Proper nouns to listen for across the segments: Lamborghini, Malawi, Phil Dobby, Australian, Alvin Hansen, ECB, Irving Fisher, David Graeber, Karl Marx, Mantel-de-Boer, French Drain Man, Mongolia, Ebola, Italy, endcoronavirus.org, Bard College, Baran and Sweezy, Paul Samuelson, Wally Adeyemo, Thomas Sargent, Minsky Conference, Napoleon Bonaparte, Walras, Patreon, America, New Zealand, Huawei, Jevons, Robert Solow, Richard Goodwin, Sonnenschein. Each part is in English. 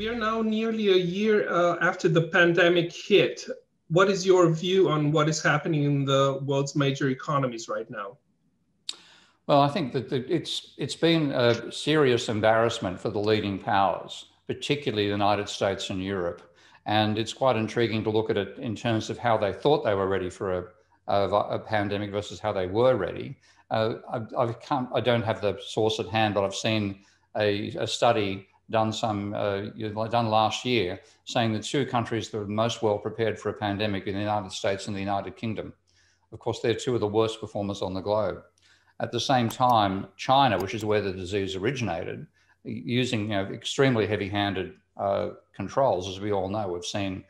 we are now nearly a year after the pandemic hit. What is your view on what is happening in the world's major economies right now? Well, I think that it's been a serious embarrassment for the leading powers, particularly the United States and Europe. And it's quite intriguing to look at it in terms of how they thought they were ready for a pandemic versus how they were ready. I don't have the source at hand, but I've seen a study done last year saying the two countries that were most well prepared for a pandemic in the United States and the United Kingdom. Of course, they're two of the worst performers on the globe. At the same time, China, which is where the disease originated, using extremely heavy-handed controls, as we all know, we've seen.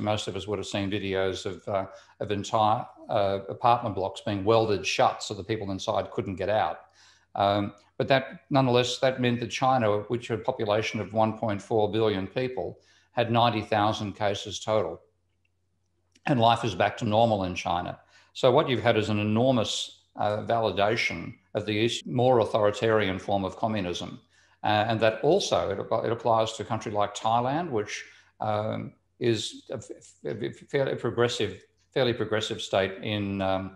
Most of us would have seen videos of entire apartment blocks being welded shut so the people inside couldn't get out. But that, nonetheless, that meant that China, which had a population of 1.4 billion people, had 90,000 cases total. And life is back to normal in China. So what you've had is an enormous validation of the more authoritarian form of communism. And that also, it applies to a country like Thailand, which is a fairly progressive state in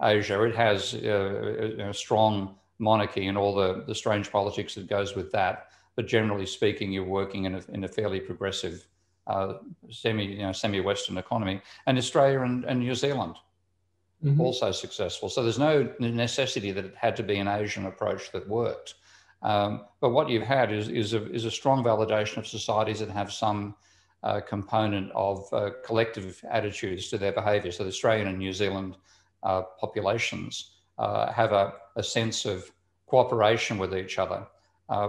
Asia. It has a strong monarchy and all the strange politics that goes with that. But generally speaking, you're working in a fairly progressive semi-Western economy. And Australia and New Zealand, mm-hmm. also successful. So there's no necessity that it had to be an Asian approach that worked. But what you've had is a strong validation of societies that have some component of collective attitudes to their behaviour. So the Australian and New Zealand populations have a sense of cooperation with each other,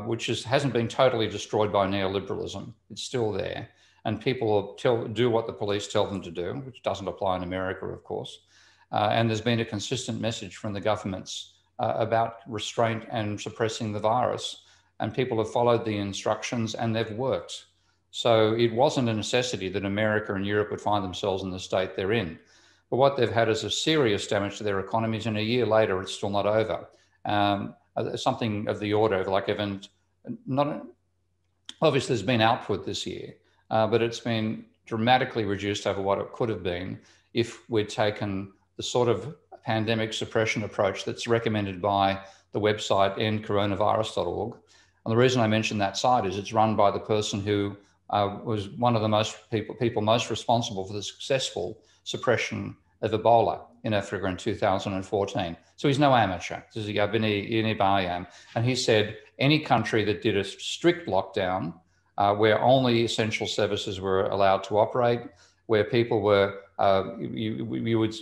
which hasn't been totally destroyed by neoliberalism. It's still there. And people do what the police tell them to do, which doesn't apply in America, of course. And there's been a consistent message from the governments about restraint and suppressing the virus. And people have followed the instructions and they've worked. So it wasn't a necessity that America and Europe would find themselves in the state they're in. But what they've had is a serious damage to their economies, and a year later, it's still not over. Something of the order of obviously there's been output this year, but it's been dramatically reduced over what it could have been if we'd taken the sort of pandemic suppression approach that's recommended by the website endcoronavirus.org. And the reason I mention that site is it's run by the person who was one of the people most responsible for the successful suppression of Ebola in Africa in 2014. So he's no amateur. This is Yabini Bayam. And he said any country that did a strict lockdown where only essential services were allowed to operate, where people were you would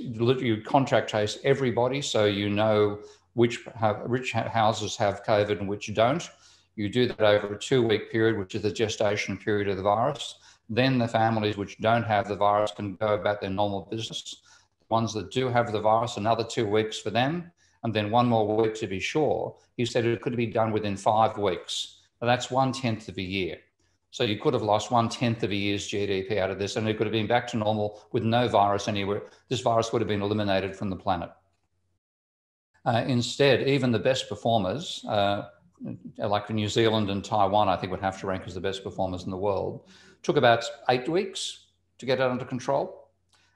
contract trace everybody, so you know which houses have COVID and which don't. You do that over a 2-week period, which is the gestation period of the virus. Then the families which don't have the virus can go about their normal business. The ones that do have the virus, another 2 weeks for them, and then one more week to be sure. He said it could be done within 5 weeks. Now, that's 1/10 of a year. So you could have lost 1/10 of a year's GDP out of this, and it could have been back to normal with no virus anywhere. This virus would have been eliminated from the planet. Instead, even the best performers, like New Zealand and Taiwan, I think would have to rank as the best performers in the world, took about 8 weeks to get it under control.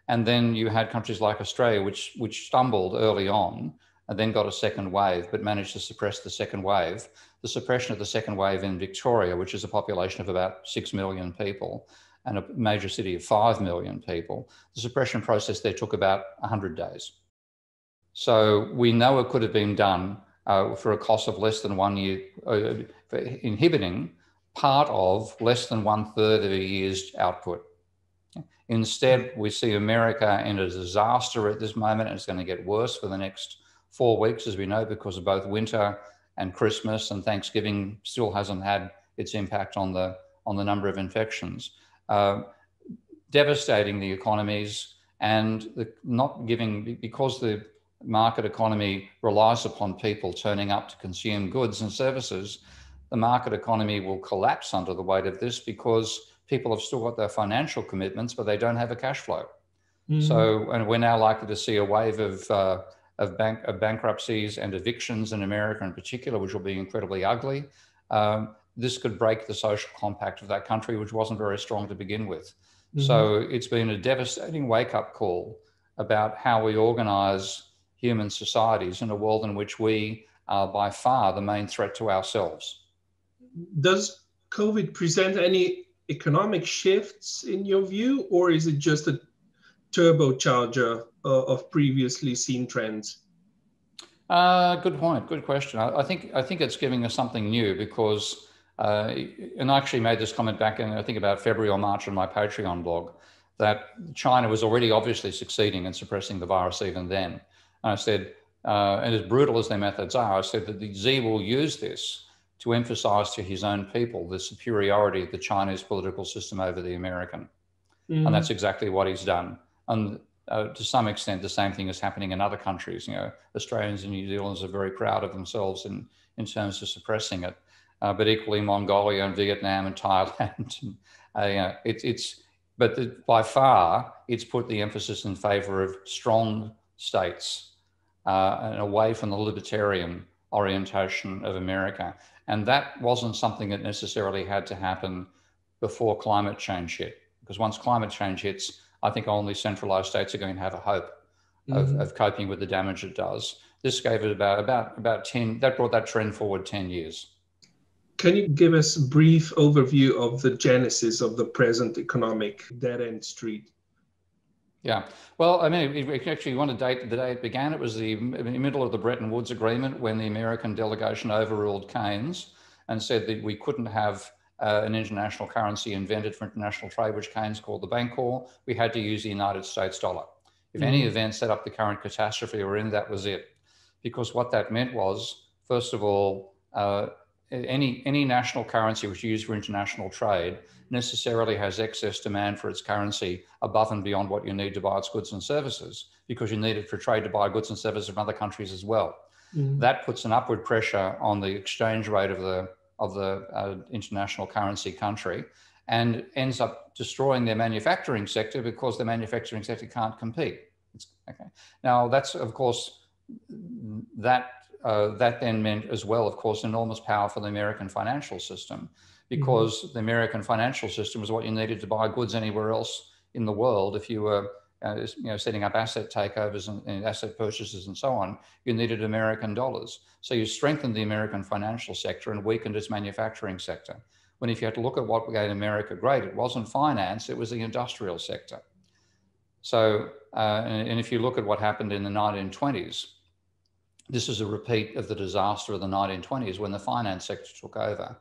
And then you had countries like Australia, which stumbled early on and then got a second wave, but managed to suppress the second wave. The suppression of the second wave in Victoria, which is a population of about 6 million people and a major city of 5 million people, the suppression process there took about 100 days. So we know it could have been done for a cost of less than 1 year, for inhibiting part of less than 1/3 of a year's output. Instead, we see America in a disaster at this moment, and it's going to get worse for the next 4 weeks, as we know, because of both winter and Christmas, and Thanksgiving still hasn't had its impact on the number of infections, devastating the economies, and because the market economy relies upon people turning up to consume goods and services. The market economy will collapse under the weight of this because people have still got their financial commitments, but they don't have a cash flow. Mm-hmm. So, and we're now likely to see a wave of bankruptcies and evictions in America in particular, which will be incredibly ugly. this could break the social compact of that country, which wasn't very strong to begin with. Mm-hmm. So it's been a devastating wake-up call about how we organize human societies in a world in which we are by far the main threat to ourselves. Does COVID present any economic shifts in your view, or is it just a turbocharger of previously seen trends? Good point. Good question. I think it's giving us something new because, and I actually made this comment back in, I think about February or March on my Patreon blog, that China was already obviously succeeding in suppressing the virus even then. And I said, and as brutal as their methods are, I said that the Xi will use this to emphasize to his own people the superiority of the Chinese political system over the American. Mm. And that's exactly what he's done. And to some extent, the same thing is happening in other countries. You know, Australians and New Zealanders are very proud of themselves in terms of suppressing it. But equally, Mongolia and Vietnam and Thailand, and, you know, by far, it's put the emphasis in favor of strong states and away from the libertarian orientation of America. And that wasn't something that necessarily had to happen before climate change hit, because once climate change hits, I think only centralized states are going to have a hope of coping with the damage it does. This gave it about 10, that brought that trend forward 10 years. Can you give us a brief overview of the genesis of the present economic dead-end street? Yeah, well, I mean, if you actually want to date the day it began, it was in the middle of the Bretton Woods Agreement when the American delegation overruled Keynes and said that we couldn't have an international currency invented for international trade, which Keynes called the Bancor. We had to use the United States dollar. If any event set up the current catastrophe we're in, that was it. Because what that meant was, first of all, any national currency which is used for international trade necessarily has excess demand for its currency above and beyond what you need to buy its goods and services, because you need it for trade to buy goods and services from other countries as well. Mm. That puts an upward pressure on the exchange rate of the international currency country and ends up destroying their manufacturing sector because the manufacturing sector can't compete. Okay. Now that's, of course, that then meant as well, of course, enormous power for the American financial system, because the American financial system was what you needed to buy goods anywhere else in the world. If you were setting up asset takeovers and asset purchases and so on, you needed American dollars. So you strengthened the American financial sector and weakened its manufacturing sector. When if you had to look at what made America great, it wasn't finance, it was the industrial sector. So, and if you look at what happened in the 1920s, this is a repeat of the disaster of the 1920s when the finance sector took over.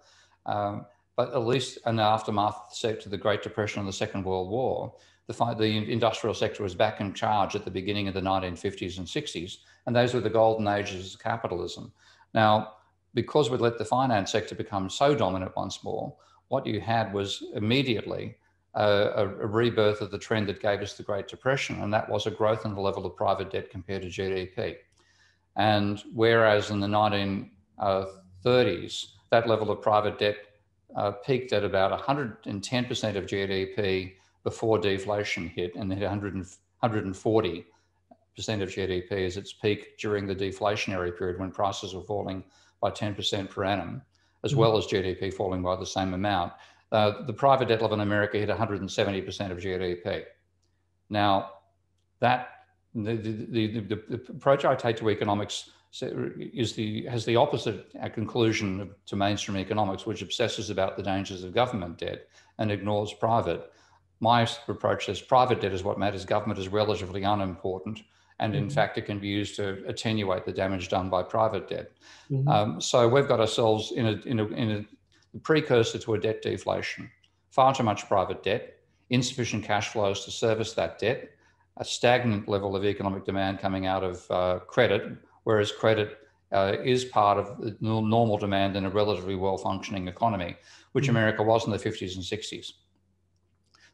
But at least in the aftermath to the Great Depression and the Second World War, the industrial sector was back in charge at the beginning of the 1950s and 60s, and those were the golden ages of capitalism. Now, because we'd let the finance sector become so dominant once more, what you had was immediately a rebirth of the trend that gave us the Great Depression, and that was a growth in the level of private debt compared to GDP. And whereas in the 1930s, that level of private debt peaked at about 110% of GDP before deflation hit, and hit 140% of GDP as its peak during the deflationary period when prices were falling by 10% per annum, as well as GDP falling by the same amount. The private debt level in America hit 170% of GDP. Now, the approach I take to economics has the opposite conclusion to mainstream economics, which obsesses about the dangers of government debt and ignores private. My approach is private debt is what matters. Government is relatively unimportant. And in fact, it can be used to attenuate the damage done by private debt. So we've got ourselves in a precursor to a debt deflation. Far too much private debt, insufficient cash flows to service that debt, a stagnant level of economic demand coming out of credit, whereas credit is part of the normal demand in a relatively well-functioning economy, which America was in the 50s and 60s.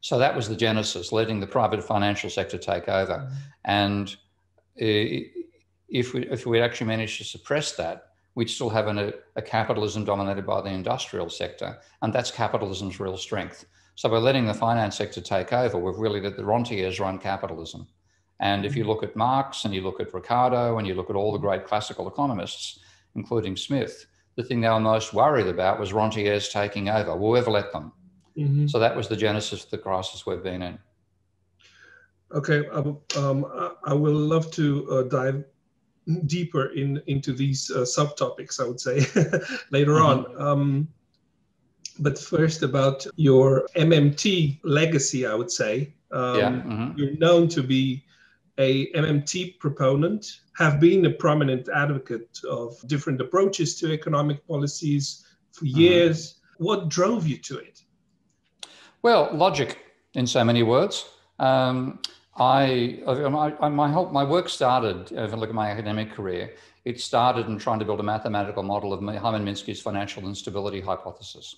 So that was the genesis, letting the private financial sector take over. And if we actually managed to suppress that, we'd still have a capitalism dominated by the industrial sector, and that's capitalism's real strength. So by letting the finance sector take over, we've really let the rentiers run capitalism. And if you look at Marx and you look at Ricardo and you look at all the great classical economists, including Smith, the thing they were most worried about was rentiers taking over. We'll ever let them. Mm-hmm. So that was the genesis of the crisis we've been in. Okay, I will love to dive deeper into these subtopics, I would say, later on. But first about your MMT legacy, I would say. You're known to be a MMT proponent, have been a prominent advocate of different approaches to economic policies for years. What drove you to it? Well, logic, in so many words. My work started, if I look at my academic career, it started in trying to build a mathematical model of Hyman Minsky's financial instability hypothesis.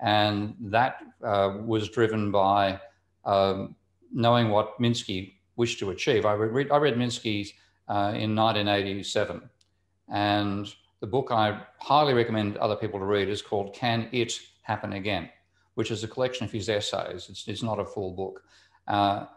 And that was driven by knowing what Minsky wished to achieve. I read Minsky in 1987, and the book I highly recommend other people to read is called Can It Happen Again?, which is a collection of his essays. It's not a full book.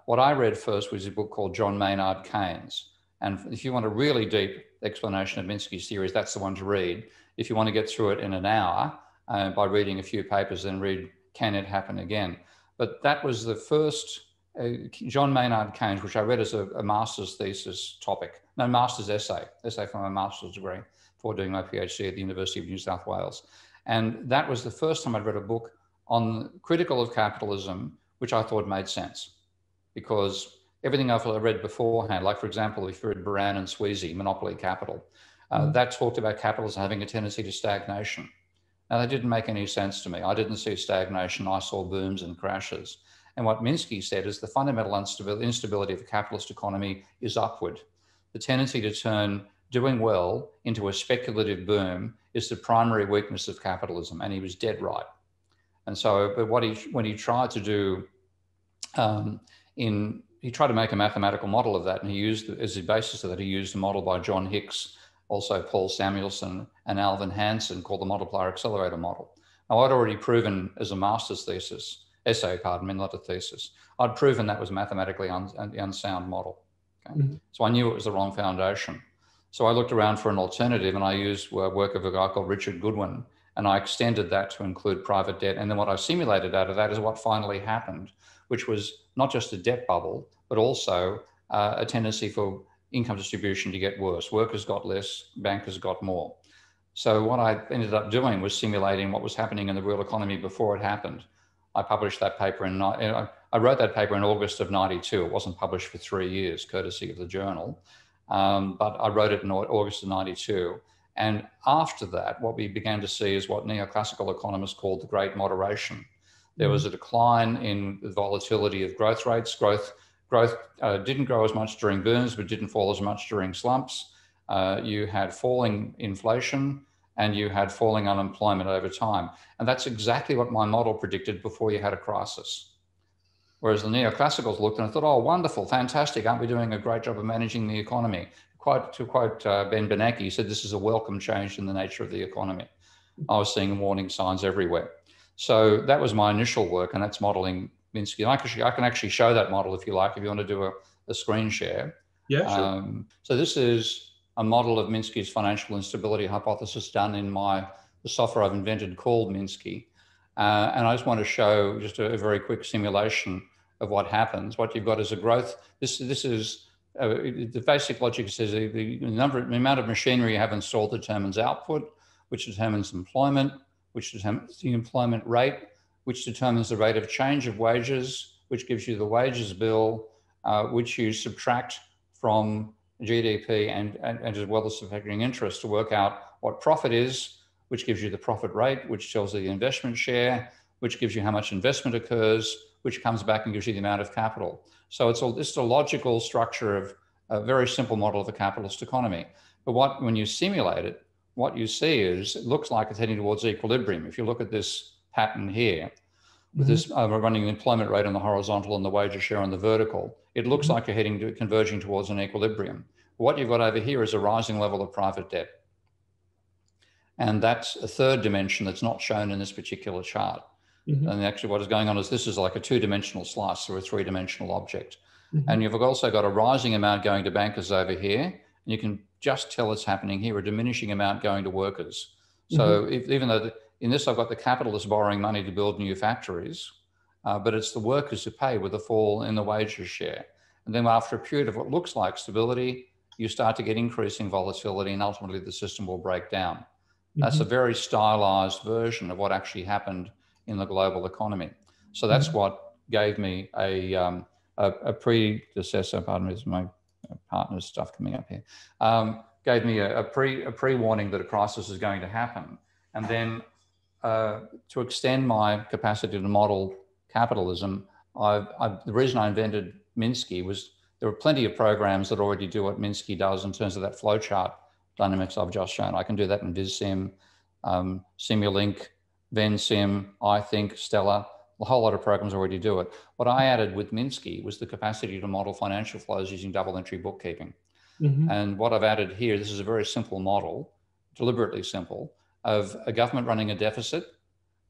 What I read first was a book called John Maynard Keynes. And if you want a really deep explanation of Minsky's theories, that's the one to read. If you want to get through it in an hour by reading a few papers, then read Can It Happen Again? But that was the first John Maynard Keynes, which I read as a master's thesis topic, no, master's essay from a master's degree before doing my PhD at the University of New South Wales. And that was the first time I'd read a book on critical of capitalism, which I thought made sense, because everything I've read beforehand, like, for example, if you read Baran and Sweezy, Monopoly Capital, that talked about capitalism having a tendency to stagnation. Now, that didn't make any sense to me. I didn't see stagnation. I saw booms and crashes. And what Minsky said is the fundamental instability of a capitalist economy is upward. The tendency to turn doing well into a speculative boom is the primary weakness of capitalism, and he was dead right. And so, but when he tried to do, he tried to make a mathematical model of that, and he used, as the basis of that, he used a model by John Hicks, also Paul Samuelson and Alvin Hansen, called the multiplier accelerator model. Now, I'd already proven as a master's thesis, not a thesis, I'd proven that was mathematically unsound model. Okay? Mm-hmm. So I knew it was the wrong foundation. So I looked around for an alternative, and I used work of a guy called Richard Goodwin, and I extended that to include private debt. And then what I simulated out of that is what finally happened, which was not just a debt bubble, but also a tendency for income distribution to get worse. Workers got less, bankers got more. So what I ended up doing was simulating what was happening in the real economy before it happened. I published that paper I wrote that paper in August of 92. It wasn't published for 3 years, courtesy of the journal, but I wrote it in August of 92. And after that, what we began to see is what neoclassical economists called the great moderation. There was a decline in the volatility of growth rates. Growth didn't grow as much during booms, but didn't fall as much during slumps. You had falling inflation, and you had falling unemployment over time. And that's exactly what my model predicted before you had a crisis. Whereas the neoclassicals looked and I thought, oh, wonderful, fantastic. Aren't we doing a great job of managing the economy? To quote Ben Bernanke, he said, this is a welcome change in the nature of the economy. I was seeing warning signs everywhere. So that was my initial work, and that's modeling Minsky. And I can actually show that model if you like, if you want to do a screen share. Yeah, sure. So this is a model of Minsky's financial instability hypothesis done in the software I've invented called Minsky. And I just want to show just a very quick simulation of what happens. What you've got is a growth. This is the basic logic says the amount of machinery you have installed determines output, which determines employment, which determines the employment rate, which determines the rate of change of wages, which gives you the wages bill, which you subtract from GDP and as well as subtracting interest to work out what profit is, which gives you the profit rate, which tells you the investment share, which gives you how much investment occurs, which comes back and gives you the amount of capital. So it's a logical structure of a very simple model of the capitalist economy. But when you simulate it, what you see is it looks like it's heading towards equilibrium. If you look at this pattern here, with this running employment rate on the horizontal and the wages share on the vertical, it looks like you're converging towards an equilibrium. What you've got over here is a rising level of private debt. And that's a third dimension that's not shown in this particular chart. Mm-hmm. And actually what is going on is this is like a two-dimensional slice through a three-dimensional object. Mm-hmm. And you've also got a rising amount going to bankers over here. And you can just tell it's happening here, a diminishing amount going to workers. So if, even though in this, I've got the capitalists borrowing money to build new factories, but it's the workers who pay with a fall in the wages share. And then after a period of what looks like stability, you start to get increasing volatility, and ultimately the system will break down. That's a very stylized version of what actually happened in the global economy. So that's what gave me a predecessor, pardon me, it's my partner's stuff coming up here, gave me a pre-warning that a crisis is going to happen. And then to extend my capacity to model capitalism, the reason I invented Minsky was there were plenty of programs that already do what Minsky does in terms of that flowchart dynamics I've just shown. I can do that in VizSim, Simulink, VenSim, iThink, Stellar. A whole lot of programs already do it. What I added with Minsky was the capacity to model financial flows using double entry bookkeeping. And what I've added here, this is a very simple model, deliberately simple, of a government running a deficit,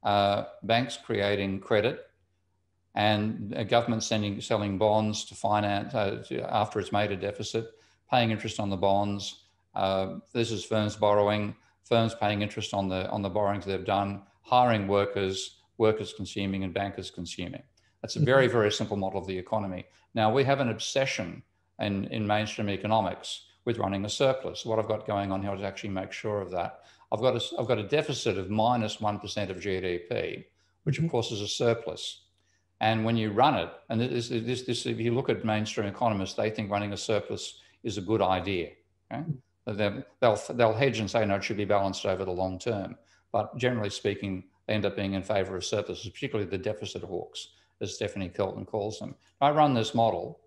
banks creating credit, and a government selling bonds to finance after it's made a deficit, paying interest on the bonds. This is firms borrowing, firms paying interest on the borrowings they've done, hiring workers, workers consuming, and bankers consuming. That's a very, very simple model of the economy. Now, we have an obsession in mainstream economics with running a surplus. What I've got going on here is actually make sure of that. I've got a deficit of minus 1% of GDP, which of course is a surplus. And when you run it, and if you look at mainstream economists, they think running a surplus is a good idea. Okay? They'll hedge and say, no, it should be balanced over the long term. But generally speaking, they end up being in favor of surpluses, particularly the deficit hawks, as Stephanie Kelton calls them. I run this model,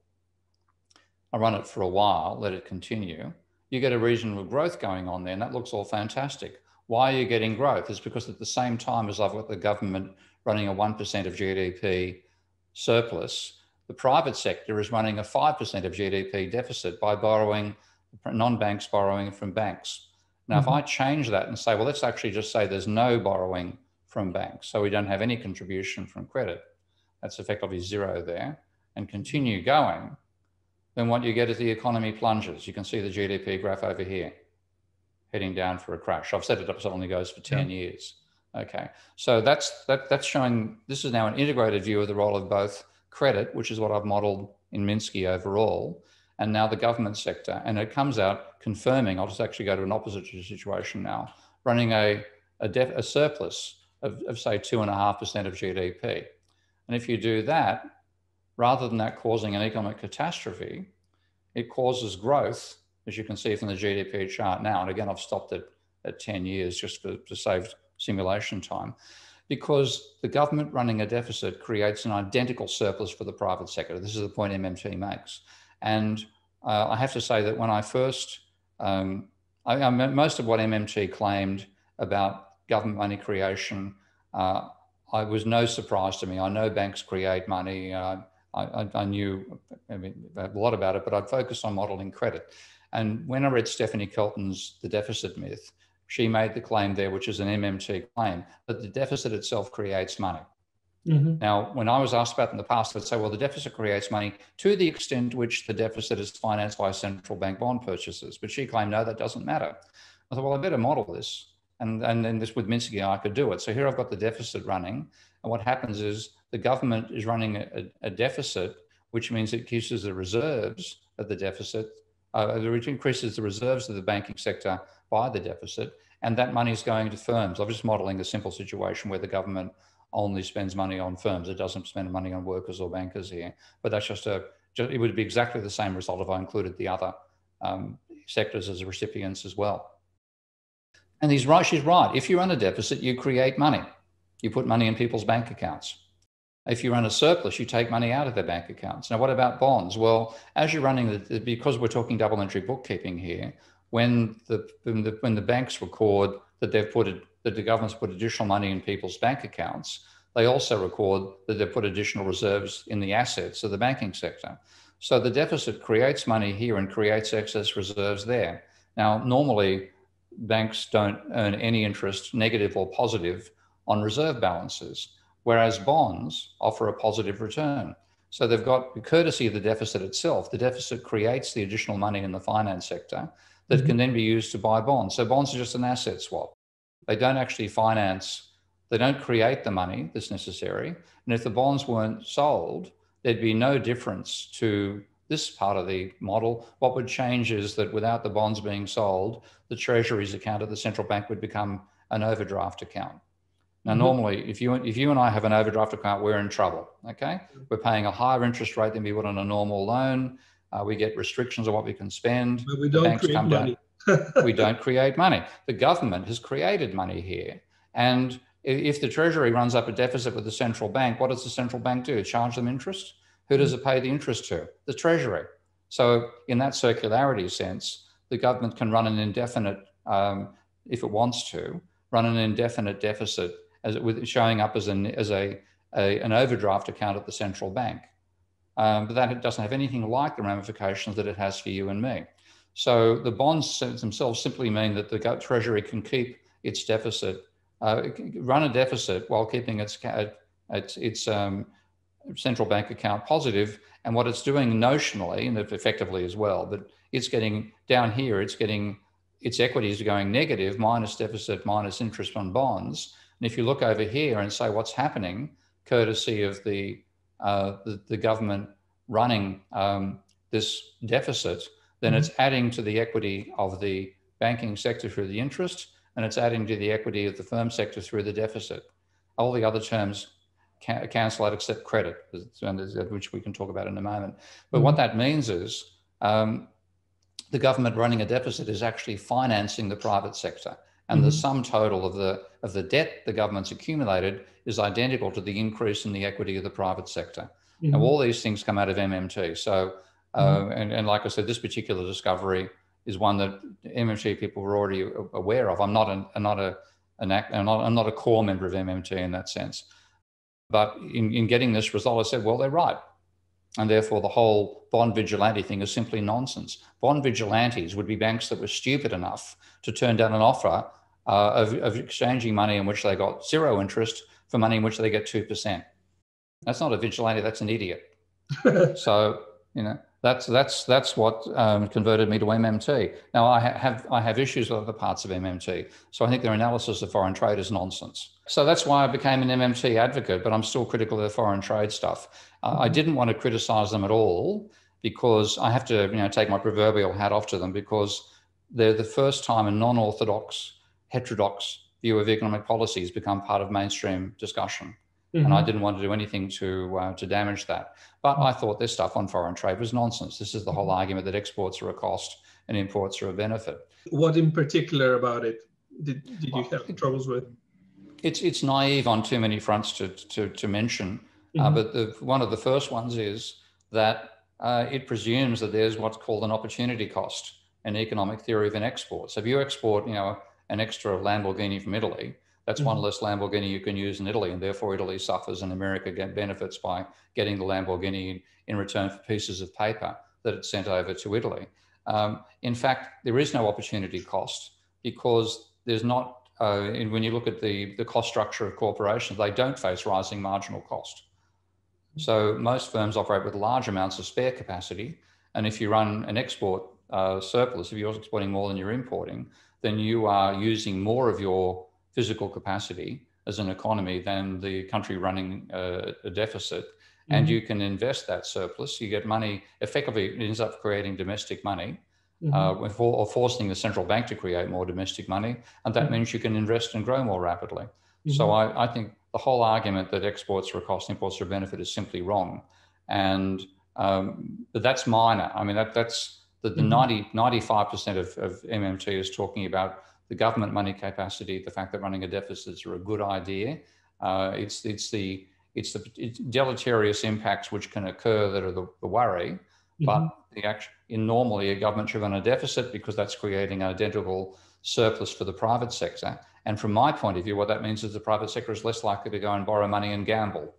I run it for a while, let it continue. You get a reasonable growth going on there, and that looks all fantastic. Why are you getting growth? It's because at the same time as I've got the government running a 1% of GDP surplus, the private sector is running a 5% of GDP deficit by borrowing, non-banks borrowing from banks. Now, if I change that and say, well, let's actually just say there's no borrowing from banks, so we don't have any contribution from credit, that's effectively zero there, and continue going, then what you get is the economy plunges. You can see the GDP graph over here, heading down for a crash. I've set it up so it only goes for 10 years. Okay, so that's showing, this is now an integrated view of the role of both credit, which is what I've modeled in Minsky overall, and now the government sector. And it comes out confirming, I'll just actually go to an opposite situation now, running a surplus of say 2.5% of GDP. And if you do that, rather than that causing an economic catastrophe, it causes growth, as you can see from the GDP chart now. And again, I've stopped it at 10 years just to save simulation time, because the government running a deficit creates an identical surplus for the private sector. This is the point MMT makes. And I have to say that when I first, most of what MMT claimed about government money creation, I was no surprise to me. I know banks create money. I knew a lot about it, but I'd focused on modeling credit. And when I read Stephanie Kelton's The Deficit Myth, she made the claim there, which is an MMT claim, that the deficit itself creates money. Now, when I was asked about in the past, I'd say, well, the deficit creates money to the extent to which the deficit is financed by central bank bond purchases. But she claimed, no, that doesn't matter. I thought, well, I better model this. And then this with Minsky, I could do it. So here I've got the deficit running. And what happens is the government is running a deficit, which means it increases the reserves of the deficit, it increases the reserves of the banking sector by the deficit. And that money is going to firms. I'm just modeling a simple situation where the government only spends money on firms. It doesn't spend money on workers or bankers here. But that's just it would be exactly the same result if I included the other sectors as recipients as well. And he's right, she's right. If you run a deficit, you create money. You put money in people's bank accounts. If you run a surplus, you take money out of their bank accounts. Now, what about bonds? Well, as you're running, because we're talking double entry bookkeeping here, when the banks record that they've that the government's put additional money in people's bank accounts, they also record that they've put additional reserves in the assets of the banking sector. So the deficit creates money here and creates excess reserves there. Now, normally, banks don't earn any interest, negative or positive, on reserve balances, whereas bonds offer a positive return. So they've got the courtesy of the deficit itself. The deficit creates the additional money in the finance sector that can then be used to buy bonds. So bonds are just an asset swap. They don't actually finance, they don't create the money that's necessary. And if the bonds weren't sold, there'd be no difference to this part of the model. What would change is that without the bonds being sold, the Treasury's account at the central bank would become an overdraft account. Now, normally, if you and I have an overdraft account, we're in trouble, okay? We're paying a higher interest rate than we would on a normal loan. We get restrictions on what we can spend. But we don't create money. We don't create money. The government has created money here. And if the Treasury runs up a deficit with the central bank, what does the central bank do? Charge them interest? Who does it pay the interest to? The Treasury. So in that circularity sense, the government can run an indefinite, if it wants to, run an indefinite deficit with showing up as an overdraft account at the central bank. But that doesn't have anything like the ramifications that it has for you and me. So the bonds themselves simply mean that the Treasury can keep its deficit, run a deficit while keeping its central bank account positive. And what it's doing notionally and effectively as well, but it's getting down here, it's getting its equities are going negative, minus deficit, minus interest on bonds. And if you look over here and say what's happening, courtesy of the government running this deficit, then it's adding to the equity of the banking sector through the interest, and it's adding to the equity of the firm sector through the deficit. All the other terms cancel out except credit, which we can talk about in a moment. But what that means is the government running a deficit is actually financing the private sector. And the sum total of the debt the government's accumulated is identical to the increase in the equity of the private sector. Now, all these things come out of MMT. So, and like I said, this particular discovery is one that MMT people were already aware of. I'm not a core member of MMT in that sense. But in getting this result, I said, well, they're right. And therefore the whole bond vigilante thing is simply nonsense. Bond vigilantes would be banks that were stupid enough to turn down an offer of exchanging money in which they got zero interest for money in which they get 2%. That's not a vigilante, that's an idiot. So, you know, that's what converted me to MMT. Now I have issues with other parts of MMT. So I think their analysis of foreign trade is nonsense. So that's why I became an MMT advocate, but I'm still critical of the foreign trade stuff. I didn't want to criticize them at all because I have to, you know, take my proverbial hat off to them because they're the first time a non-orthodox, heterodox view of economic policy has become part of mainstream discussion. And I didn't want to do anything to damage that. But I thought this stuff on foreign trade was nonsense. This is the whole argument that exports are a cost and imports are a benefit. What in particular about it did you have troubles with? It's naive on too many fronts to mention. But one of the first ones is that it presumes that there's what's called an opportunity cost, an economic theory of an export. So if you export, you know, an extra Lamborghini from Italy, that's one less Lamborghini you can use in Italy, and therefore Italy suffers and America benefits by getting the Lamborghini in return for pieces of paper that it sent over to Italy. In fact, there is no opportunity cost because there's not, and when you look at the cost structure of corporations, they don't face rising marginal cost. So most firms operate with large amounts of spare capacity. And if you run an export surplus, if you're exporting more than you're importing, then you are using more of your physical capacity as an economy than the country running a deficit. And you can invest that surplus. You get money, effectively it ends up creating domestic money or forcing the central bank to create more domestic money. And that means you can invest and grow more rapidly. So I think the whole argument that exports are a cost, imports are a benefit is simply wrong. And, but that's minor. I mean, that's the 95% of MMT is talking about the government money capacity, the fact that running a deficit are a good idea. It's the deleterious impacts which can occur that are the worry. But normally a government should run a deficit because that's creating an identical surplus for the private sector. And from my point of view, what that means is the private sector is less likely to go and borrow money and gamble.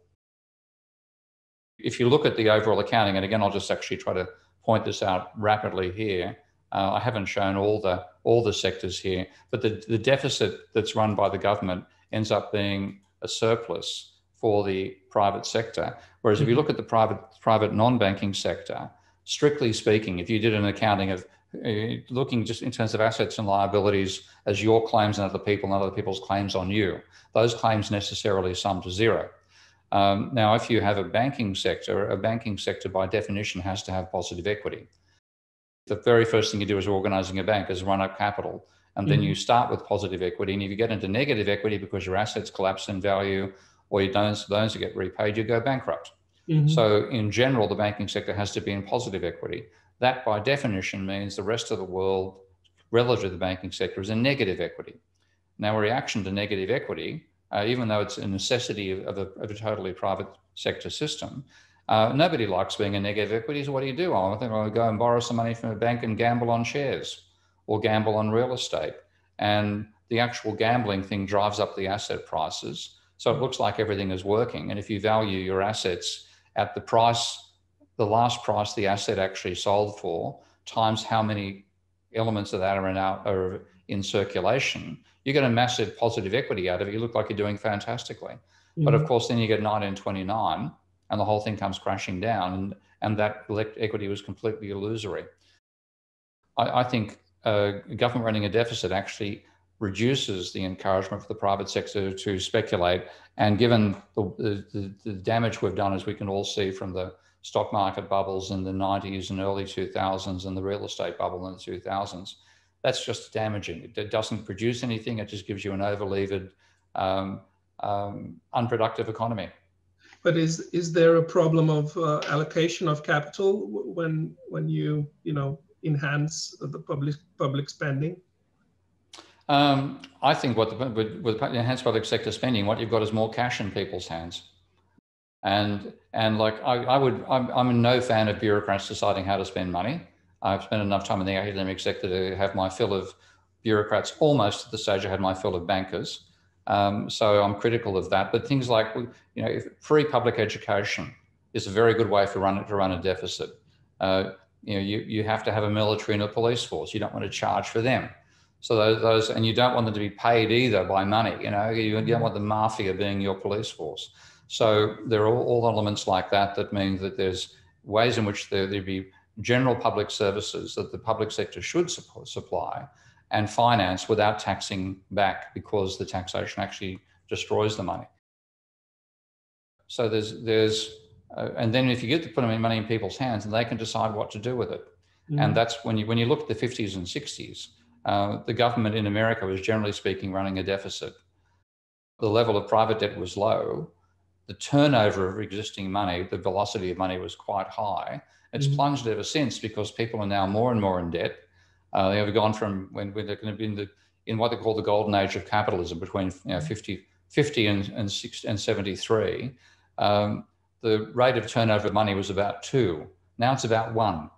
If you look at the overall accounting, and again, I'll just actually try to point this out rapidly here. I haven't shown all the sectors here, but the deficit that's run by the government ends up being a surplus for the private sector. Whereas if you look at the private non-banking sector, strictly speaking, if you did an accounting of looking just in terms of assets and liabilities as your claims on other people and other people's claims on you. Those claims necessarily sum to zero. Now, if you have a banking sector by definition has to have positive equity. The very first thing you do as organizing a bank is run up capital. And then you start with positive equity. And if you get into negative equity because your assets collapse in value or your loans get repaid, you go bankrupt. So in general, the banking sector has to be in positive equity. That by definition means the rest of the world relative to the banking sector is in negative equity. Now, a reaction to negative equity, even though it's a necessity of a totally private sector system, nobody likes being in negative equity. So what do you do? I think I'll go and borrow some money from a bank and gamble on shares or gamble on real estate. And the actual gambling thing drives up the asset prices. So it looks like everything is working. And if you value your assets at the price, the last price the asset actually sold for, times how many elements of that are in circulation, you get a massive positive equity out of it. You look like you're doing fantastically. But of course, then you get 1929 and the whole thing comes crashing down, and that equity was completely illusory. I think government running a deficit actually reduces the encouragement for the private sector to speculate. And given the damage we've done, as we can all see from the stock market bubbles in the 90s and early 2000s and the real estate bubble in the 2000s, that's just damaging. It doesn't produce anything. It just gives you an overlevered, unproductive economy. But is there a problem of allocation of capital when you know, enhance the public spending? I think with enhanced public sector spending, what you've got is more cash in people's hands. And like I'm no fan of bureaucrats deciding how to spend money. I've spent enough time in the academic sector to have my fill of bureaucrats, almost at the stage I had my fill of bankers. So I'm critical of that. But things like, you know, free public education is a very good way for to run a deficit. You know, you have to have a military and a police force. You don't want to charge for them. So those, and you don't want them to be paid either by money. You know, you don't want the mafia being your police force. So there are all elements like that that mean that there's ways in which there'd be general public services that the public sector should supply and finance without taxing back, because the taxation actually destroys the money. So and then if you get to put money in people's hands, and they can decide what to do with it. And that's when you look at the 50s and 60s, the government in America was generally speaking running a deficit. The level of private debt was low. The turnover of existing money, the velocity of money was quite high. It's plunged ever since, because people are now more and more in debt. They have gone from when they're going to be in what they call the golden age of capitalism between 50 and 73. The rate of turnover of money was about 2. Now it's about 1.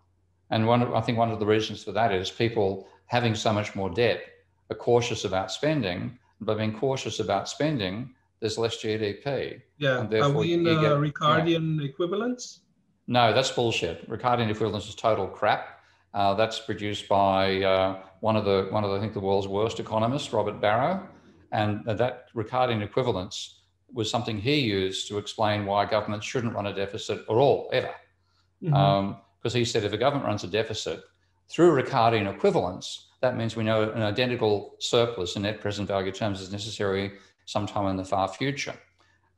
And I think one of the reasons for that is people having so much more debt are cautious about spending. By being cautious about spending, there's less GDP. Yeah, and are we in Ricardian equivalence? No, that's bullshit. Ricardian equivalence is total crap. That's produced by one of the, I think, the world's worst economists, Robert Barro, and that Ricardian equivalence was something he used to explain why governments shouldn't run a deficit at all, ever. Because he said if a government runs a deficit through Ricardian equivalence, that means we know an identical surplus in net present value terms is necessary sometime in the far future.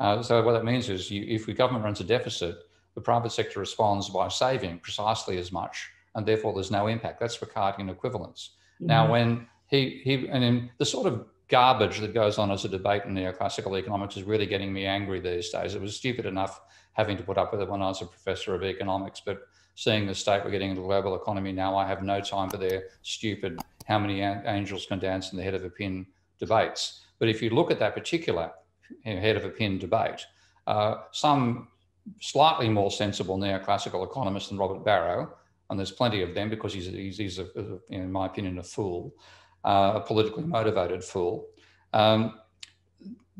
So what that means is if the government runs a deficit, the private sector responds by saving precisely as much, and therefore there's no impact. That's Ricardian equivalence. Now, when and the sort of garbage that goes on as a debate in neoclassical economics is really getting me angry these days. It was stupid enough having to put up with it when I was a professor of economics, but seeing the state we're getting into the global economy now, I have no time for their stupid how many angels can dance in the head of a pin debates. But if you look at that particular head of a pin debate, some slightly more sensible neoclassical economist than Robert Barro, and there's plenty of them, because he's in my opinion, a fool, a politically motivated fool,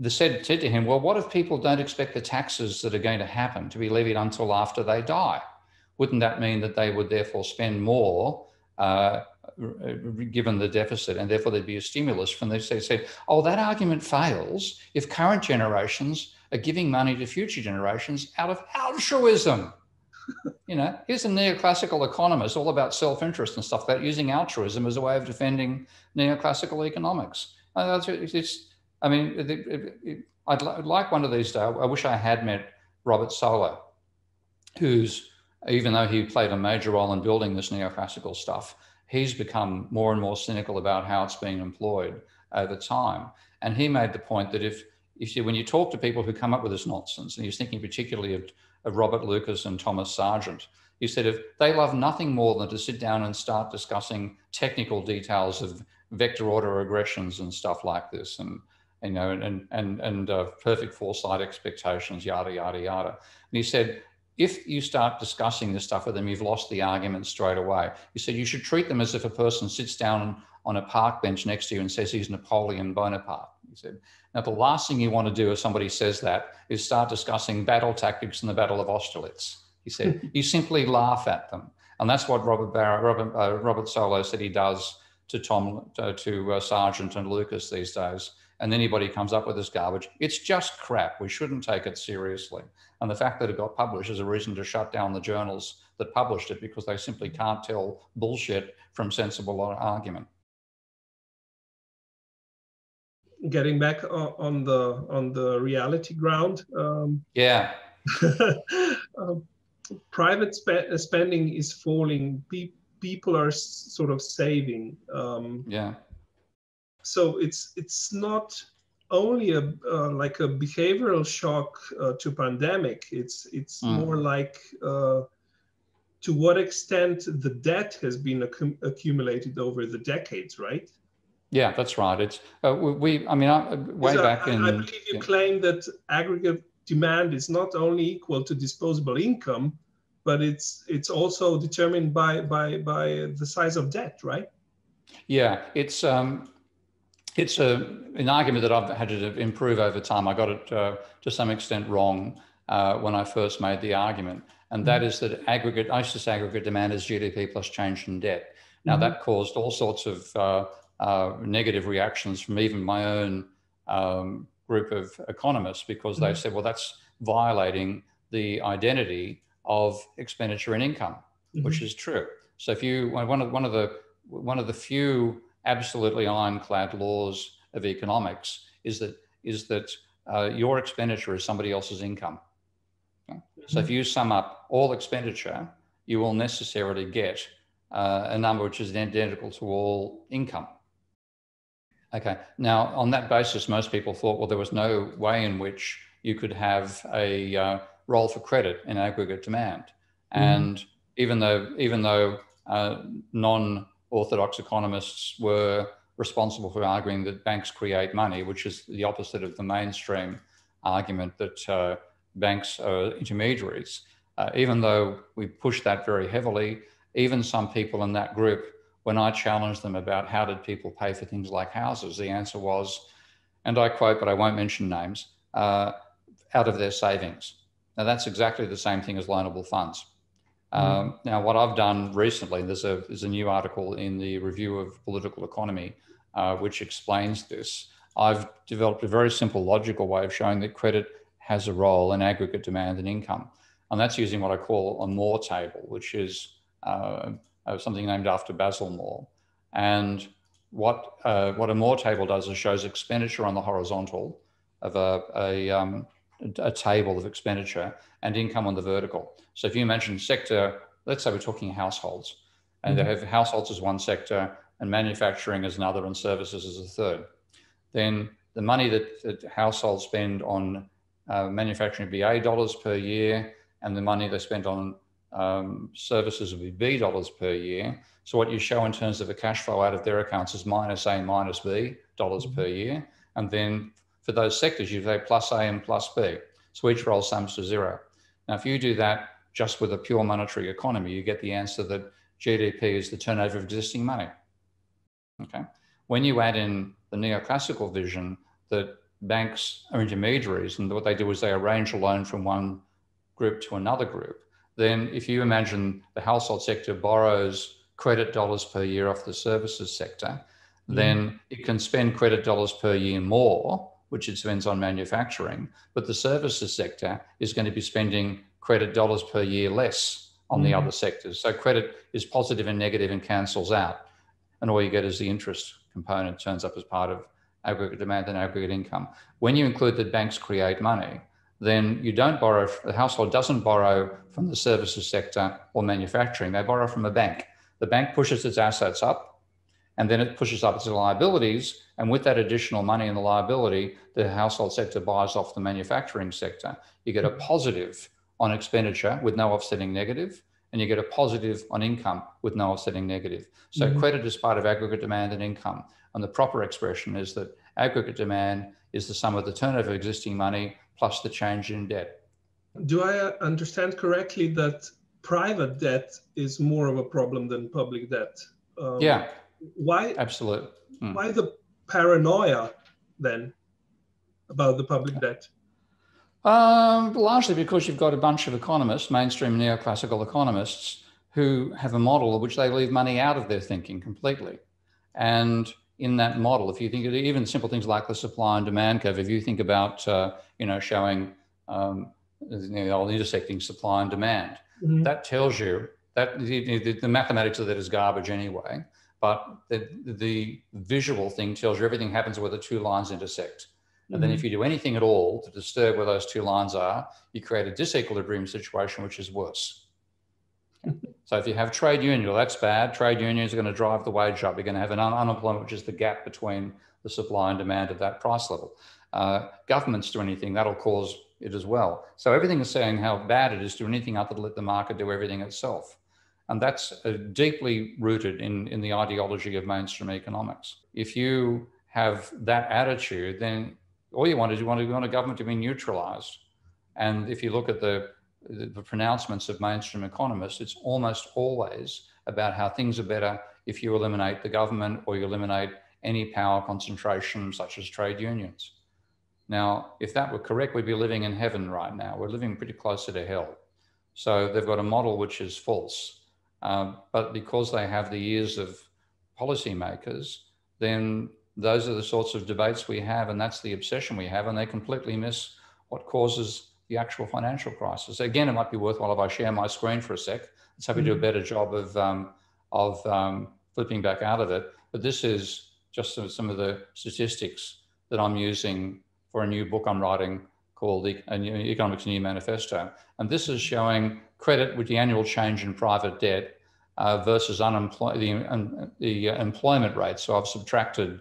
said to him, well, what if people don't expect the taxes that are going to happen to be levied until after they die? Wouldn't that mean that they would therefore spend more given the deficit, and therefore there'd be a stimulus from this? They said, oh, that argument fails if current generations are giving money to future generations out of altruism. You know, here's a neoclassical economist all about self-interest and stuff, that using altruism as a way of defending neoclassical economics. I'd like one of these days. I wish I had met Robert Solow, who's, even though he played a major role in building this neoclassical stuff, he's become more and more cynical about how it's being employed over time. And he made the point that when you talk to people who come up with this nonsense, and he was thinking particularly of Robert Lucas and Thomas Sargent, he said, if they love nothing more than to sit down and start discussing technical details of vector order regressions and stuff like this, and perfect foresight expectations, yada, yada, yada. And he said, if you start discussing this stuff with them, you've lost the argument straight away. He said, you should treat them as if a person sits down on a park bench next to you and says he's Napoleon Bonaparte. He said, now the last thing you want to do if somebody says that is start discussing battle tactics in the Battle of Austerlitz. He said, you simply laugh at them. And that's what Robert Solow said he does to Sargent and Lucas these days. And anybody comes up with this garbage, it's just crap. We shouldn't take it seriously. And the fact that it got published is a reason to shut down the journals that published it, because they simply can't tell bullshit from sensible argument. Getting back on the reality ground. Private spending is falling. People are sort of saving. So it's not only a behavioral shock to pandemic. It's more like to what extent the debt has been accumulated over the decades, right? Yeah, that's right. It's I believe you claim that aggregate demand is not only equal to disposable income, but it's also determined by the size of debt, right? Yeah, It's an argument that I've had to improve over time. I got it to some extent wrong when I first made the argument. And that is that aggregate demand is GDP plus change in debt. Now that caused all sorts of negative reactions from even my own group of economists, because they said, well, that's violating the identity of expenditure and income, which is true. So if you, one of the few absolutely ironclad laws of economics is that your expenditure is somebody else's income. Okay? So if you sum up all expenditure, you will necessarily get a number which is identical to all income. Okay, now on that basis, most people thought, well, there was no way in which you could have a role for credit in aggregate demand. And even though non-orthodox economists were responsible for arguing that banks create money, which is the opposite of the mainstream argument that banks are intermediaries. Even though we pushed that very heavily, even some people in that group, when I challenged them about how did people pay for things like houses, the answer was, and I quote, but I won't mention names, out of their savings. Now that's exactly the same thing as loanable funds. Now, what I've done recently, there's a new article in the Review of Political Economy, which explains this. I've developed a very simple logical way of showing that credit has a role in aggregate demand and income. And that's using what I call a Moore table, which is something named after Basil Moore. And what a Moore table does is shows expenditure on the horizontal of a table of expenditure and income on the vertical. So if you mention sector, let's say we're talking households, and they have households as one sector and manufacturing as another and services as a third, then the money that households spend on manufacturing would be A dollars per year, and the money they spend on services would be B dollars per year. So what you show in terms of a cash flow out of their accounts is minus A minus B dollars per year. And then for those sectors, you say plus A and plus B. So each roll sums to zero. Now, if you do that just with a pure monetary economy, you get the answer that GDP is the turnover of existing money. Okay. When you add in the neoclassical vision that banks are intermediaries and what they do is they arrange a loan from one group to another group, then if you imagine the household sector borrows credit dollars per year off the services sector, then it can spend credit dollars per year more, which it spends on manufacturing, but the services sector is going to be spending credit dollars per year less on the other sectors. So credit is positive and negative and cancels out. And all you get is the interest component turns up as part of aggregate demand and aggregate income. When you include that banks create money, then you don't borrow, the household doesn't borrow from the services sector or manufacturing, they borrow from a bank. The bank pushes its assets up and then it pushes up its liabilities. And with that additional money in the liability, the household sector buys off the manufacturing sector. You get a positive on expenditure with no offsetting negative, and you get a positive on income with no offsetting negative. So credit is part of aggregate demand and income. And the proper expression is that aggregate demand is the sum of the turnover of existing money plus the change in debt. Do I understand correctly that private debt is more of a problem than public debt? Yeah. Why? Absolutely. Why the paranoia then about the public debt? Largely because you've got a bunch of economists, mainstream neoclassical economists, who have a model of which they leave money out of their thinking completely. And in that model, if you think of even simple things like the supply and demand curve, if you think about, showing intersecting supply and demand, that tells you that the mathematics of that is garbage anyway, but the visual thing tells you everything happens where the two lines intersect. And then if you do anything at all to disturb where those two lines are, you create a disequilibrium situation, which is worse. So if you have trade union, well, that's bad. Trade unions are going to drive the wage up. You're going to have an unemployment, which is the gap between the supply and demand at that price level. Governments do anything, that'll cause it as well. So everything is saying how bad it is to do anything other than let the market do everything itself. And that's deeply rooted in the ideology of mainstream economics. If you have that attitude, then all you want is you want a government to be neutralized. And if you look at the pronouncements of mainstream economists, it's almost always about how things are better if you eliminate the government or you eliminate any power concentration such as trade unions. Now, if that were correct, we'd be living in heaven right now. We're living pretty closer to hell. So they've got a model which is false. But because they have the ears of policymakers, then those are the sorts of debates we have, and that's the obsession we have, and they completely miss what causes the actual financial crisis. Again, it might be worthwhile if I share my screen for a sec. Let's hope we do a better job of flipping back out of it. But this is just some of the statistics that I'm using for a new book I'm writing called Economics New Manifesto. And this is showing credit with the annual change in private debt versus the employment rate. So I've subtracted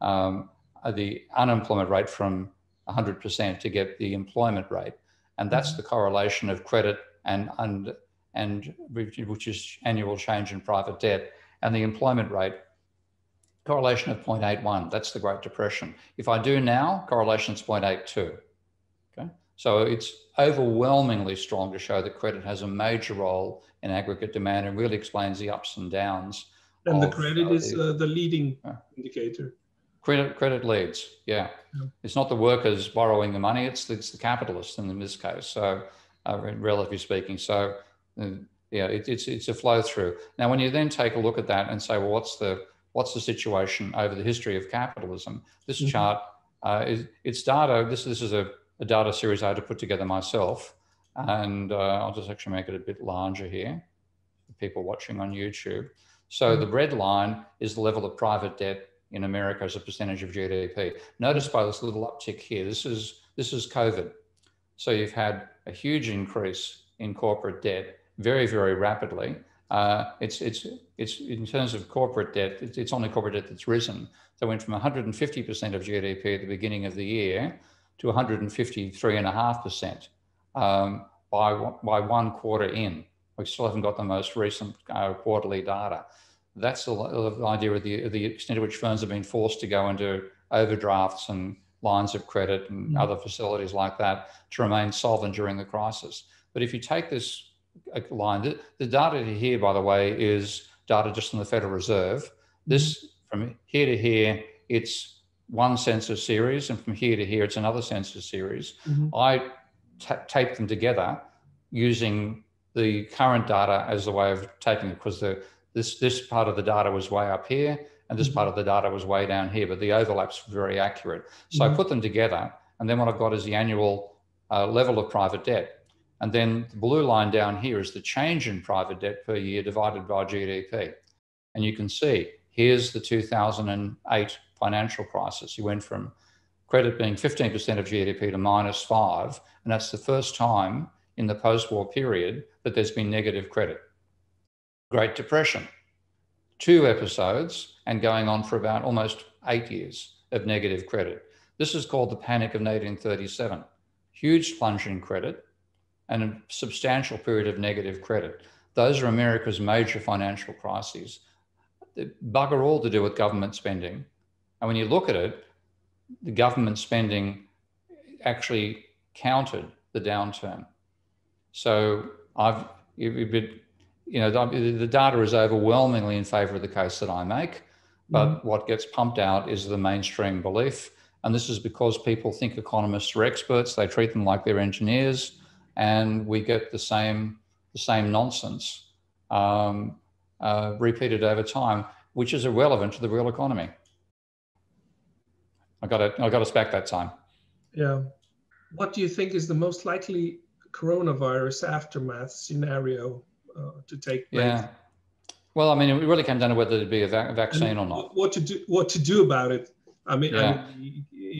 the unemployment rate from 100% to get the employment rate, and that's the correlation of credit and which is annual change in private debt, and the employment rate correlation of 0.81. That's the Great Depression. If I do now, correlation is 0.82. Okay, so it's overwhelmingly strong to show that credit has a major role in aggregate demand and really explains the ups and downs. And the credit is the leading indicator. Credit leads, yeah. It's not the workers borrowing the money, it's the capitalists in this case, so relatively speaking. So it's a flow through. Now, when you then take a look at that and say, well, what's the situation over the history of capitalism? This chart, it's data, this is a data series I had to put together myself, and I'll just actually make it a bit larger here for people watching on YouTube. So the red line is the level of private debt in America as a percentage of GDP. Notice by this little uptick here, this is COVID. So you've had a huge increase in corporate debt very, very rapidly. It's in terms of corporate debt, it's only corporate debt that's risen. So it went from 150% of GDP at the beginning of the year to 153.5% by one quarter in. We still haven't got the most recent quarterly data. That's the idea of the extent to which firms have been forced to go into overdrafts and lines of credit and other facilities like that to remain solvent during the crisis. But if you take this line, the data here, by the way, is data just from the Federal Reserve. This, from here to here, it's one census series, and from here to here, it's another census series. I tape them together using the current data as the way of taking it, because this part of the data was way up here and this part of the data was way down here, but the overlap's very accurate. So I put them together, and then what I've got is the annual level of private debt. And then the blue line down here is the change in private debt per year divided by GDP. And you can see, here's the 2008 financial crisis. You went from credit being 15% of GDP to -5%. And that's the first time in the post-war period that there's been negative credit. Great Depression, 2 episodes and going on for about almost 8 years of negative credit. This is called the Panic of 1837. Huge plunge in credit and a substantial period of negative credit. Those are America's major financial crises. Bugger all to do with government spending. And when you look at it, the government spending actually countered the downturn. So the data is overwhelmingly in favor of the case that I make, but what gets pumped out is the mainstream belief. And this is because people think economists are experts. They treat them like they're engineers, and we get the same nonsense repeated over time, which is irrelevant to the real economy. I got us back that time. Yeah. What do you think is the most likely coronavirus aftermath scenario to take place? Yeah. Well, I mean, it really came down to whether there'd be a vaccine or not. What to do about it? I mean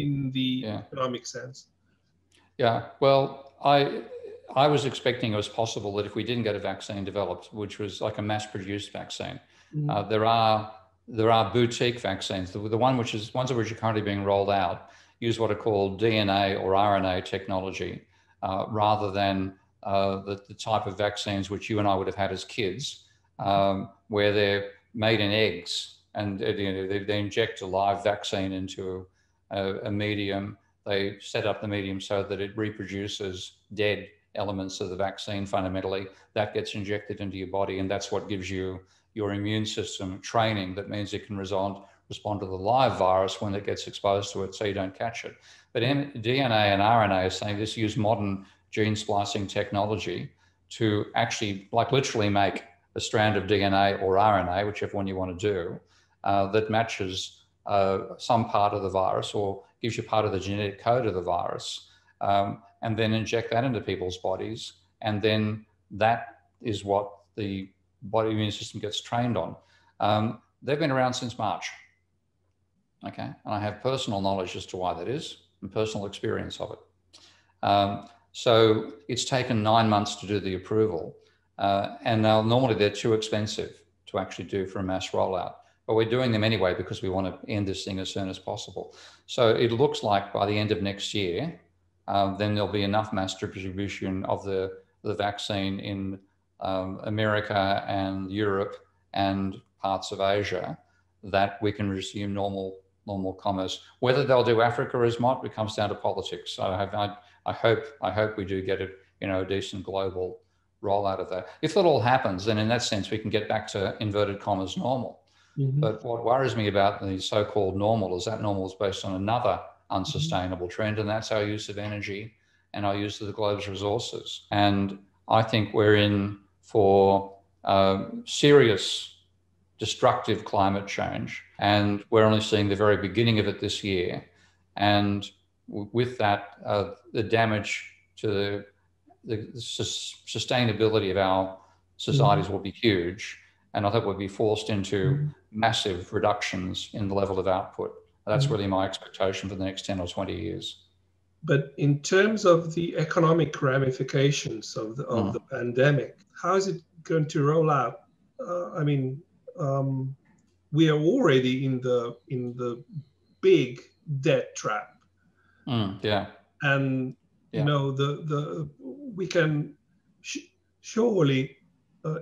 in the economic sense. Yeah. Well, I was expecting it was possible that if we didn't get a vaccine developed, which was like a mass-produced vaccine, there are boutique vaccines. The ones which are currently being rolled out use what are called DNA or RNA technology, rather than the type of vaccines which you and I would have had as kids, where they're made in eggs and they inject a live vaccine into a medium. They set up the medium so that it reproduces dead elements of the vaccine fundamentally. That gets injected into your body, and that's what gives you your immune system training. That means it can respond to the live virus when it gets exposed to it, so you don't catch it. But DNA and RNA are saying this use modern gene splicing technology to actually, like literally make a strand of DNA or RNA, whichever one you want to do, that matches some part of the virus or gives you part of the genetic code of the virus, and then inject that into people's bodies. And then that is what the body immune system gets trained on. They've been around since March. Okay, and I have personal knowledge as to why that is and personal experience of it. So it's taken 9 months to do the approval, and now normally they're too expensive to actually do for a mass rollout, but we're doing them anyway because we want to end this thing as soon as possible. So it looks like by the end of next year, then there'll be enough mass distribution of the vaccine in America and Europe and parts of Asia that we can resume normal commerce. Whether they'll do Africa or not, it comes down to politics. So I hope we do get a decent global rollout of that. If that all happens, then in that sense we can get back to inverted commas normal. But what worries me about the so-called normal is that normal is based on another unsustainable trend, and that's our use of energy and our use of the globe's resources. And I think we're in for serious destructive climate change, and we're only seeing the very beginning of it this year. And with that, the damage to the sustainability of our societies will be huge. And I think we'll be forced into massive reductions in the level of output. That's really my expectation for the next 10 or 20 years. But in terms of the economic ramifications of the pandemic, how is it going to roll out? We are already in the big debt trap. We can surely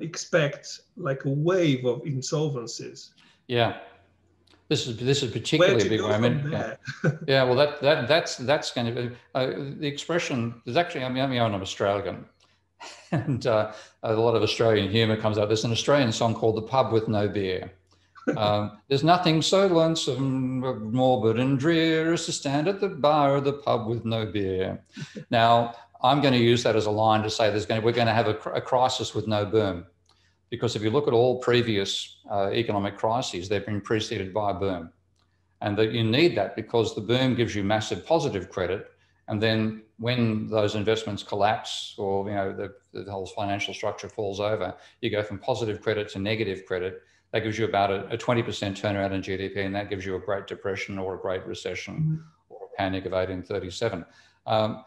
expect like a wave of insolvencies. Yeah. This is particularly a big moment. Yeah, well, that's going to be the expression. There's actually, I'm Australian, and a lot of Australian humour comes out. There's an Australian song called "The Pub with No Beer." There's nothing so lonesome, morbid and drear as to stand at the bar of the pub with no beer. Now, I'm going to use that as a line to say we're going to have a crisis with no boom. Because if you look at all previous economic crises, they've been preceded by a boom. And that you need that because the boom gives you massive positive credit And then when those investments collapse, or the whole financial structure falls over, you go from positive credit to negative credit. That gives you about a 20% turnaround in GDP, and that gives you a Great Depression or a Great Recession or a panic of 1837. Now,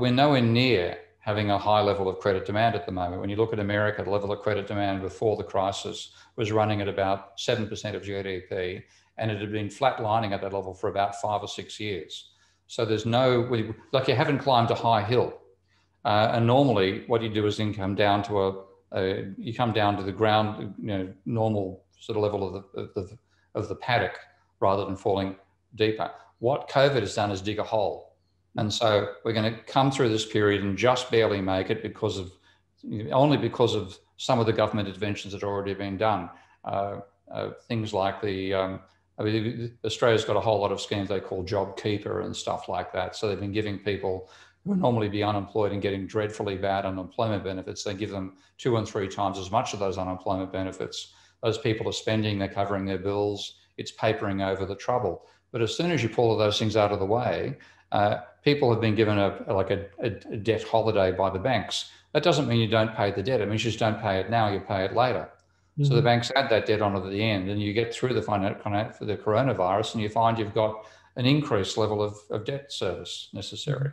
we're nowhere near having a high level of credit demand at the moment. When you look at America, the level of credit demand before the crisis was running at about 7% of GDP, and it had been flatlining at that level for about 5 or 6 years. So there's no, like, you haven't climbed a high hill. And normally what you do is then come down to you come down to the ground, normal sort of level of the paddock, rather than falling deeper. What COVID has done is dig a hole. And so we're going to come through this period and just barely make it only because of some of the government interventions that have already been done. Things like Australia's got a whole lot of schemes they call JobKeeper and stuff like that. So they've been giving people who normally be unemployed and getting dreadfully bad unemployment benefits, they give them 2 and 3 times as much of those unemployment benefits. Those people are spending, they're covering their bills, it's papering over the trouble. But as soon as you pull all those things out of the way, people have been given a debt holiday by the banks. That doesn't mean you don't pay the debt. It means you just don't pay it now, you pay it later. Mm-hmm. So the banks add that debt on at the end, and you get through the coronavirus and you find you've got an increased level of debt service necessary.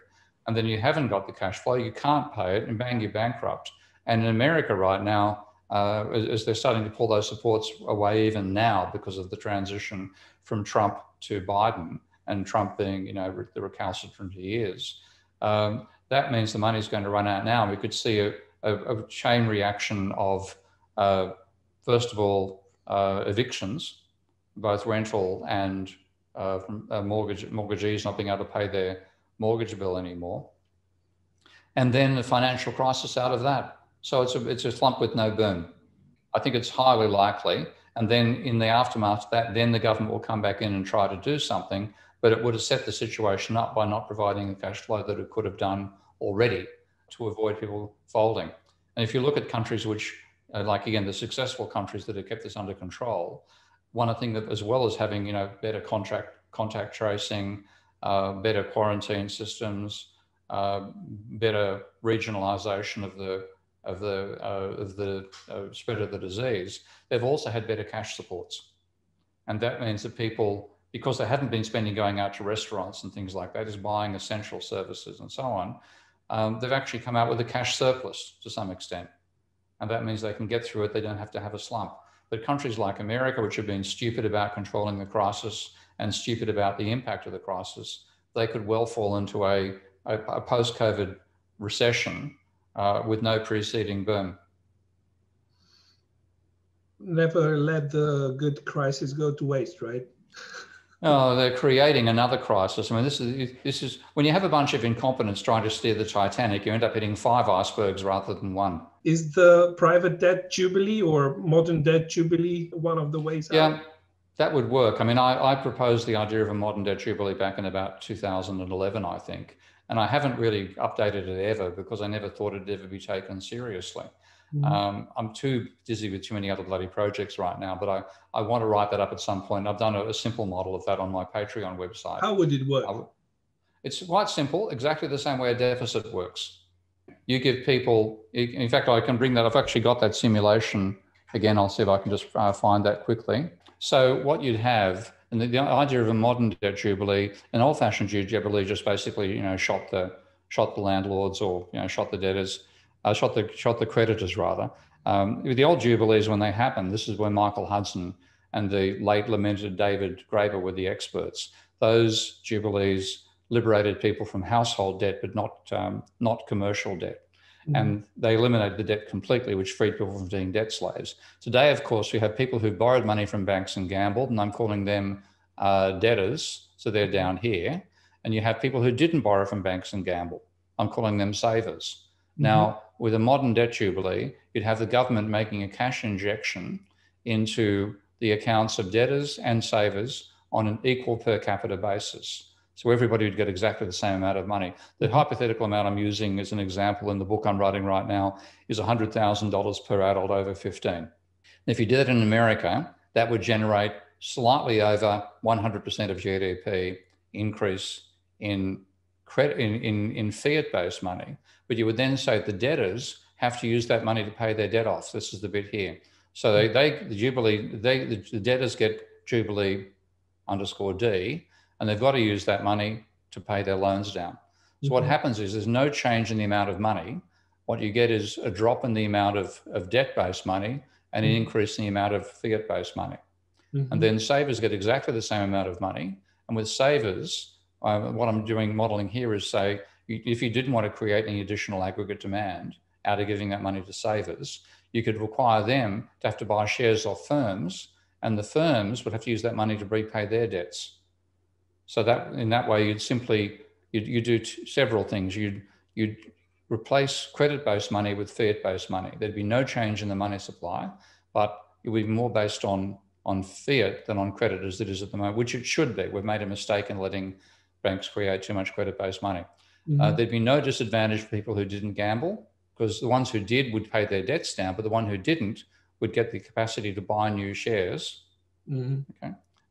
And then you haven't got the cash flow, you can't pay it, and bang, you're bankrupt. And in America right now, as they're starting to pull those supports away even now because of the transition from Trump to Biden, and Trump being, the recalcitrant he is, that means the money's going to run out now. We could see a chain reaction of, first of all, evictions, both rental and mortgagees not being able to pay their mortgage bill anymore, and then the financial crisis out of that. So it's a slump with no boom. I think it's highly likely. And then in the aftermath of that, then the government will come back in and try to do something, but it would have set the situation up by not providing the cash flow that it could have done already to avoid people folding. And if you look at countries which, the successful countries that have kept this under control, one thing that, as well as having, better contact tracing, better quarantine systems, better regionalisation of the spread of the disease, they've also had better cash supports. And that means that people, because they haven't been spending going out to restaurants and things like that, is buying essential services and so on, they've actually come out with a cash surplus to some extent. And that means they can get through it, they don't have to have a slump. But countries like America, which have been stupid about controlling the crisis and stupid about the impact of the crisis, they could well fall into a post-COVID recession with no preceding boom. Never let the good crisis go to waste, right? No, they're creating another crisis. I mean, this is when you have a bunch of incompetents trying to steer the Titanic, you end up hitting 5 icebergs rather than one. Is the private debt jubilee or modern debt jubilee one of the ways out? That would work. I mean, I proposed the idea of a modern debt jubilee back in about 2011, I think. And I haven't really updated it ever because I never thought it'd ever be taken seriously. Mm-hmm. I'm too busy with too many other bloody projects right now, but I want to write that up at some point. I've done a simple model of that on my Patreon website. How would it work? It's quite simple, exactly the same way a deficit works. You give people, in fact, I can bring that, I've actually got that simulation. Again, I'll see if I can just find that quickly. So what you'd have, and the idea of a modern debt jubilee, an old-fashioned jubilee just basically, shot the landlords or shot the debtors, shot the creditors rather. The old jubilees, when they happened, this is where Michael Hudson and the late lamented David Graeber were the experts. Those jubilees liberated people from household debt, but not commercial debt. And they eliminated the debt completely, which freed people from being debt slaves. Today, of course, we have people who borrowed money from banks and gambled, and I'm calling them debtors, so they're down here. And you have people who didn't borrow from banks and gamble. I'm calling them savers. Mm-hmm. Now, with a modern debt jubilee, you'd have the government making a cash injection into the accounts of debtors and savers on an equal per capita basis. So everybody would get exactly the same amount of money. The hypothetical amount I'm using as an example in the book I'm writing right now is $100,000 per adult over 15. And if you did it in America, that would generate slightly over 100% of GDP increase in credit in fiat-based money, but you would then say the debtors have to use that money to pay their debt off. This is the bit here. So the debtors get Jubilee_D, and they've got to use that money to pay their loans down. So what happens is there's no change in the amount of money. What you get is a drop in the amount of debt-based money and an increase in the amount of fiat-based money. And then savers get exactly the same amount of money. And with savers, what I'm doing modeling here is say, if you didn't want to create any additional aggregate demand out of giving that money to savers, you could require them to have to buy shares of firms, and the firms would have to use that money to repay their debts. So that in that way, you'd simply, you do several things. You'd replace credit-based money with fiat-based money. There'd be no change in the money supply, but it would be more based on fiat than on credit as it is at the moment, which it should be. We've made a mistake in letting banks create too much credit-based money. There'd be no disadvantage for people who didn't gamble, because the ones who did would pay their debts down, but the one who didn't would get the capacity to buy new shares.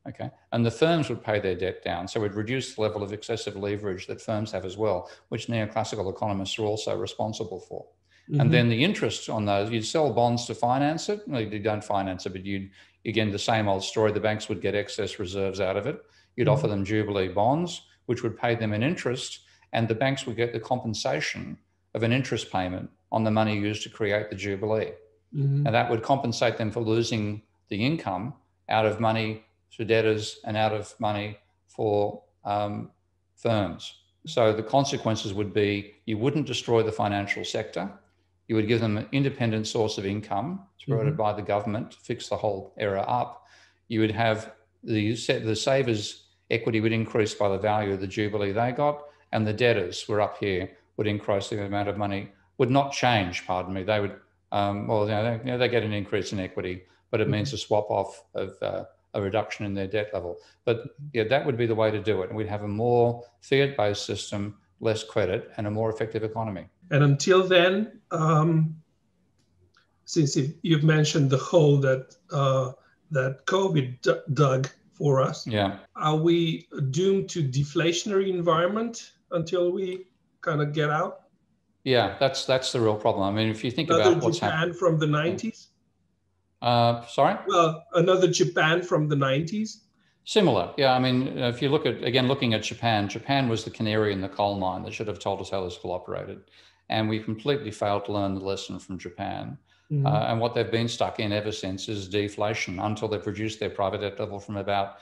Okay. And the firms would pay their debt down. So we'd reduce the level of excessive leverage that firms have as well, which neoclassical economists are also responsible for. And then the interest on those, you'd sell bonds to finance it. Well, you don't finance it, but you'd, again, the same old story, the banks would get excess reserves out of it. You'd offer them Jubilee bonds, which would pay them an interest, and the banks would get the compensation of an interest payment on the money used to create the Jubilee. And that would compensate them for losing the income out of money to debtors and out of money for firms. So the consequences would be you wouldn't destroy the financial sector. You would give them an independent source of income provided by the government to fix the whole era up. You would have the savers' equity would increase by the value of the Jubilee they got, and the debtors were up here would increase the amount of money, would not change, pardon me. They would, they get an increase in equity, but it means a swap off of a reduction in their debt level. But yeah, that would be the way to do it. And we'd have a more fiat-based system, less credit, and a more effective economy. And until then, since you've mentioned the hole that that COVID dug for us, are we doomed to deflationary environment until we kind of get out? Yeah, that's the real problem. I mean, if you think about what's happened from the 90s. Sorry? Well, another Japan from the 90s? Similar. Yeah, I mean, if you look at, again, looking at Japan, Japan was the canary in the coal mine that should have told us how this cooperated. And we completely failed to learn the lesson from Japan. And what they've been stuck in ever since is deflation until they've reduced their private debt level from about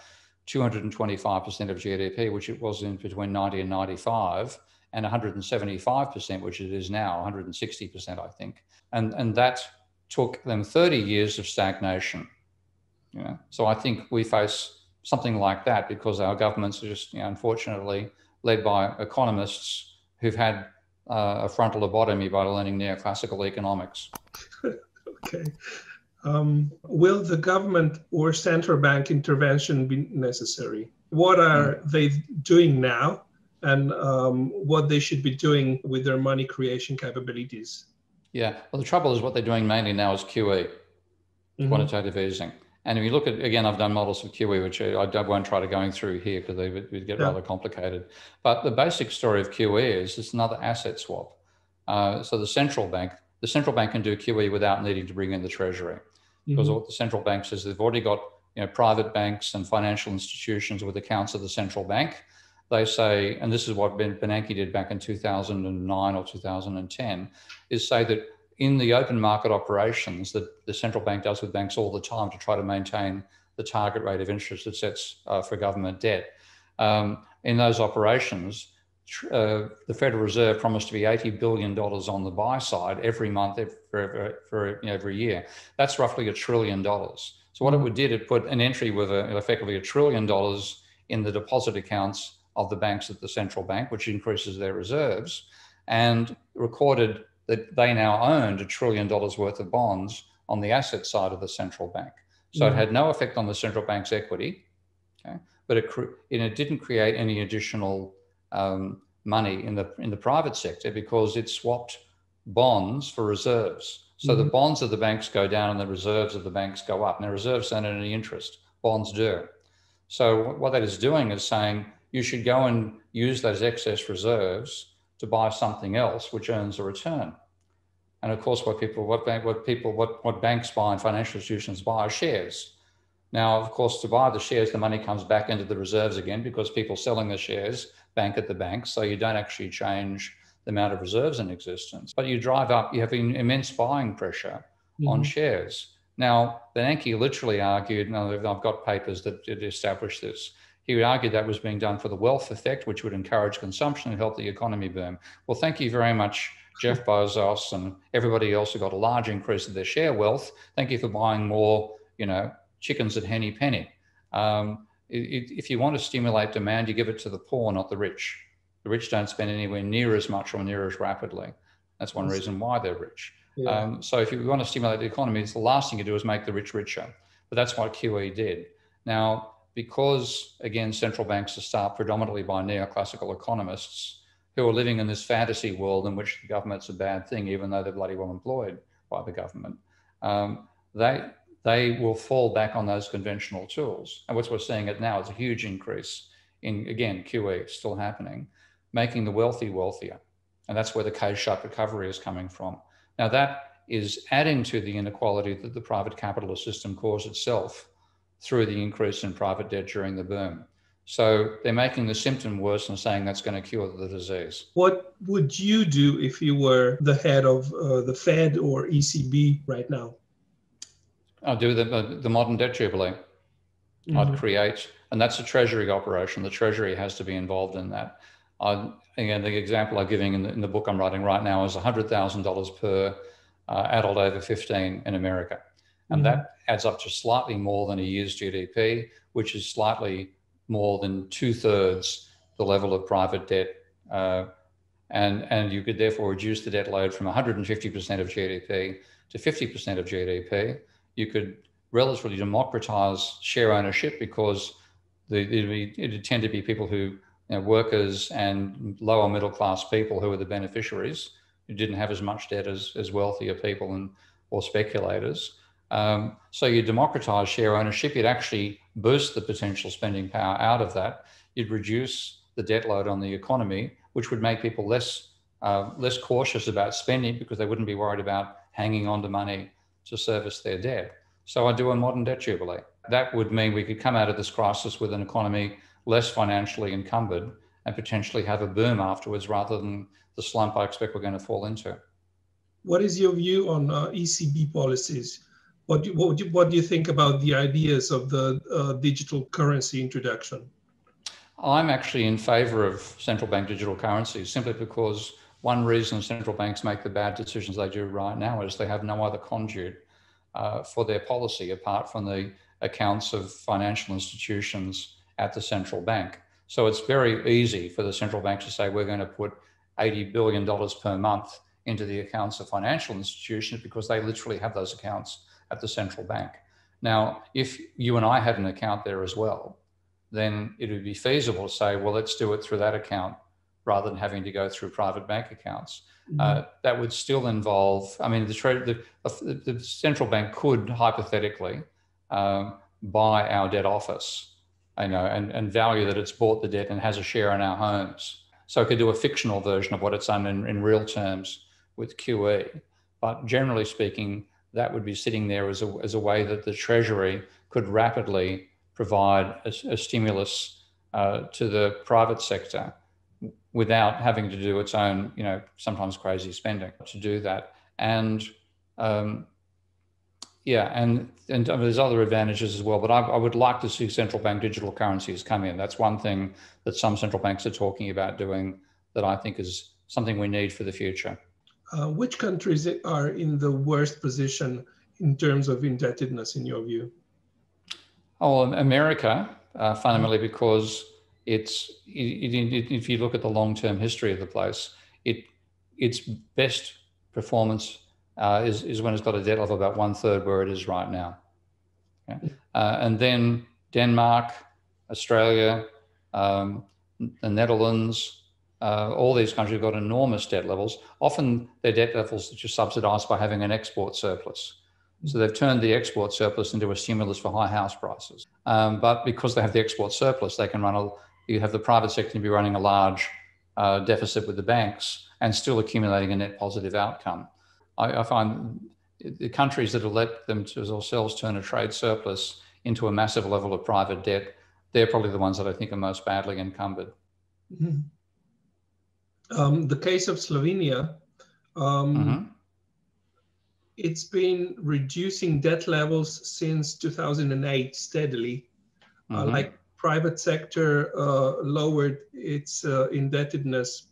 225% of GDP, which it was in between 90 and 95, and 175%, which it is now, 160%, I think. And that took them 30 years of stagnation. You know? So I think we face something like that because our governments are just, you know, unfortunately led by economists who've had a frontal lobotomy by learning neoclassical economics. Okay. Will the government or central bank intervention be necessary? What are they doing now, and what they should be doing with their money creation capabilities? Yeah, well, the trouble is what they're doing mainly now is QE, quantitative easing. And if you look at, again, I've done models of QE, which I won't try to going through here because they would get rather complicated. But the basic story of QE is it's another asset swap. So the central bank can do QE without needing to bring in the Treasury, because what the central bank says, they've already got, you know, private banks and financial institutions with accounts of the central bank. They say, and this is what Ben Bernanke did back in 2009 or 2010, is say that in the open market operations that the central bank does with banks all the time to try to maintain the target rate of interest it sets for government debt. In those operations, the Federal Reserve promised to be $80 billion on the buy side every month every year. That's roughly $1 trillion. So what it did, it put an entry with effectively $1 trillion in the deposit accounts of the banks at the central bank, which increases their reserves, and recorded that they now owned $1 trillion worth of bonds on the asset side of the central bank. So it had no effect on the central bank's equity, okay? But it didn't create any additional money in the private sector because it swapped bonds for reserves. So the bonds of the banks go down and the reserves of the banks go up. Now, reserves don't earn any interest, bonds do. So what that is doing is saying, you should go and use those excess reserves to buy something else which earns a return. And of course, what banks buy and financial institutions buy are shares. Now, of course, to buy the shares, the money comes back into the reserves again because people selling the shares bank at the bank. So you don't actually change the amount of reserves in existence, but you drive up, you have an immense buying pressure on shares. Now, Bernanke literally argued, and I've got papers that did establish this, he would argue that was being done for the wealth effect, which would encourage consumption and help the economy boom. Well, thank you very much, Jeff Bezos and everybody else who got a large increase of their share wealth. Thank you for buying more, you know, chickens at Henny Penny. If you want to stimulate demand, you give it to the poor, not the rich. The rich don't spend anywhere near as much or near as rapidly. That's one reason why they're rich. Yeah. So if you want to stimulate the economy, it's the last thing you do is make the rich richer. But that's what QE did. Now, because, again, central banks are staffed predominantly by neoclassical economists who are living in this fantasy world in which the government's a bad thing, even though they're bloody well employed by the government, they will fall back on those conventional tools. And what we're seeing it now is a huge increase in, again, QE still happening, making the wealthy wealthier. And that's where the K-shaped recovery is coming from. Now, that is adding to the inequality that the private capitalist system caused itself through the increase in private debt during the boom. So they're making the symptom worse and saying that's going to cure the disease. What would you do if you were the head of the Fed or ECB right now? I'll do the modern debt jubilee. Mm-hmm. I'd create, and that's a treasury operation. The treasury has to be involved in that. Again, the example I'm giving in the book I'm writing right now is $100,000 per adult over 15 in America. And that adds up to slightly more than a year's GDP, which is slightly more than 2/3 the level of private debt. And you could therefore reduce the debt load from 150% of GDP to 50% of GDP. You could relatively democratize share ownership because it would tend to be people who, you know, workers and lower middle class people who are the beneficiaries, who didn't have as much debt as wealthier people and or speculators. So you democratize share ownership, you'd actually boost the potential spending power out of that. You'd reduce the debt load on the economy, which would make people less cautious about spending because they wouldn't be worried about hanging on to money to service their debt. So I do a modern debt jubilee. That would mean we could come out of this crisis with an economy less financially encumbered and potentially have a boom afterwards rather than the slump I expect we're going to fall into. What is your view on ECB policies? What do you think about the ideas of the digital currency introduction? I'm actually in favour of central bank digital currencies simply because one reason central banks make the bad decisions they do right now is they have no other conduit for their policy apart from the accounts of financial institutions at the central bank. So it's very easy for the central bank to say we're going to put $80 billion per month into the accounts of financial institutions because they literally have those accounts at the central bank. Now, if you and I had an account there as well, then it would be feasible to say, well, let's do it through that account rather than having to go through private bank accounts. That would still involve, I mean, the central bank could hypothetically buy our debt office, you know, and value that it's bought the debt and has a share in our homes. So it could do a fictional version of what it's done in real terms with QE. But generally speaking, that would be sitting there as a way that the Treasury could rapidly provide a stimulus to the private sector without having to do its own, you know, sometimes crazy spending to do that. And and I mean, there's other advantages as well, but I would like to see central bank digital currencies come in. That's one thing that some central banks are talking about doing that I think is something we need for the future. Which countries are in the worst position in terms of indebtedness, in your view? Oh, America, fundamentally, because if you look at the long-term history of the place, its best performance is when it's got a debt level about 1/3 where it is right now. Yeah. And then Denmark, Australia, the Netherlands, all these countries have got enormous debt levels. Often their debt levels are just subsidised by having an export surplus. So they've turned the export surplus into a stimulus for high house prices. But because they have the export surplus, they can run you have the private sector be running a large deficit with the banks and still accumulating a net positive outcome. I find the countries that have let themselves turn a trade surplus into a massive level of private debt, they're probably the ones that I think are most badly encumbered. Mm-hmm. The case of Slovenia, it's been reducing debt levels since 2008 steadily. Like private sector lowered its indebtedness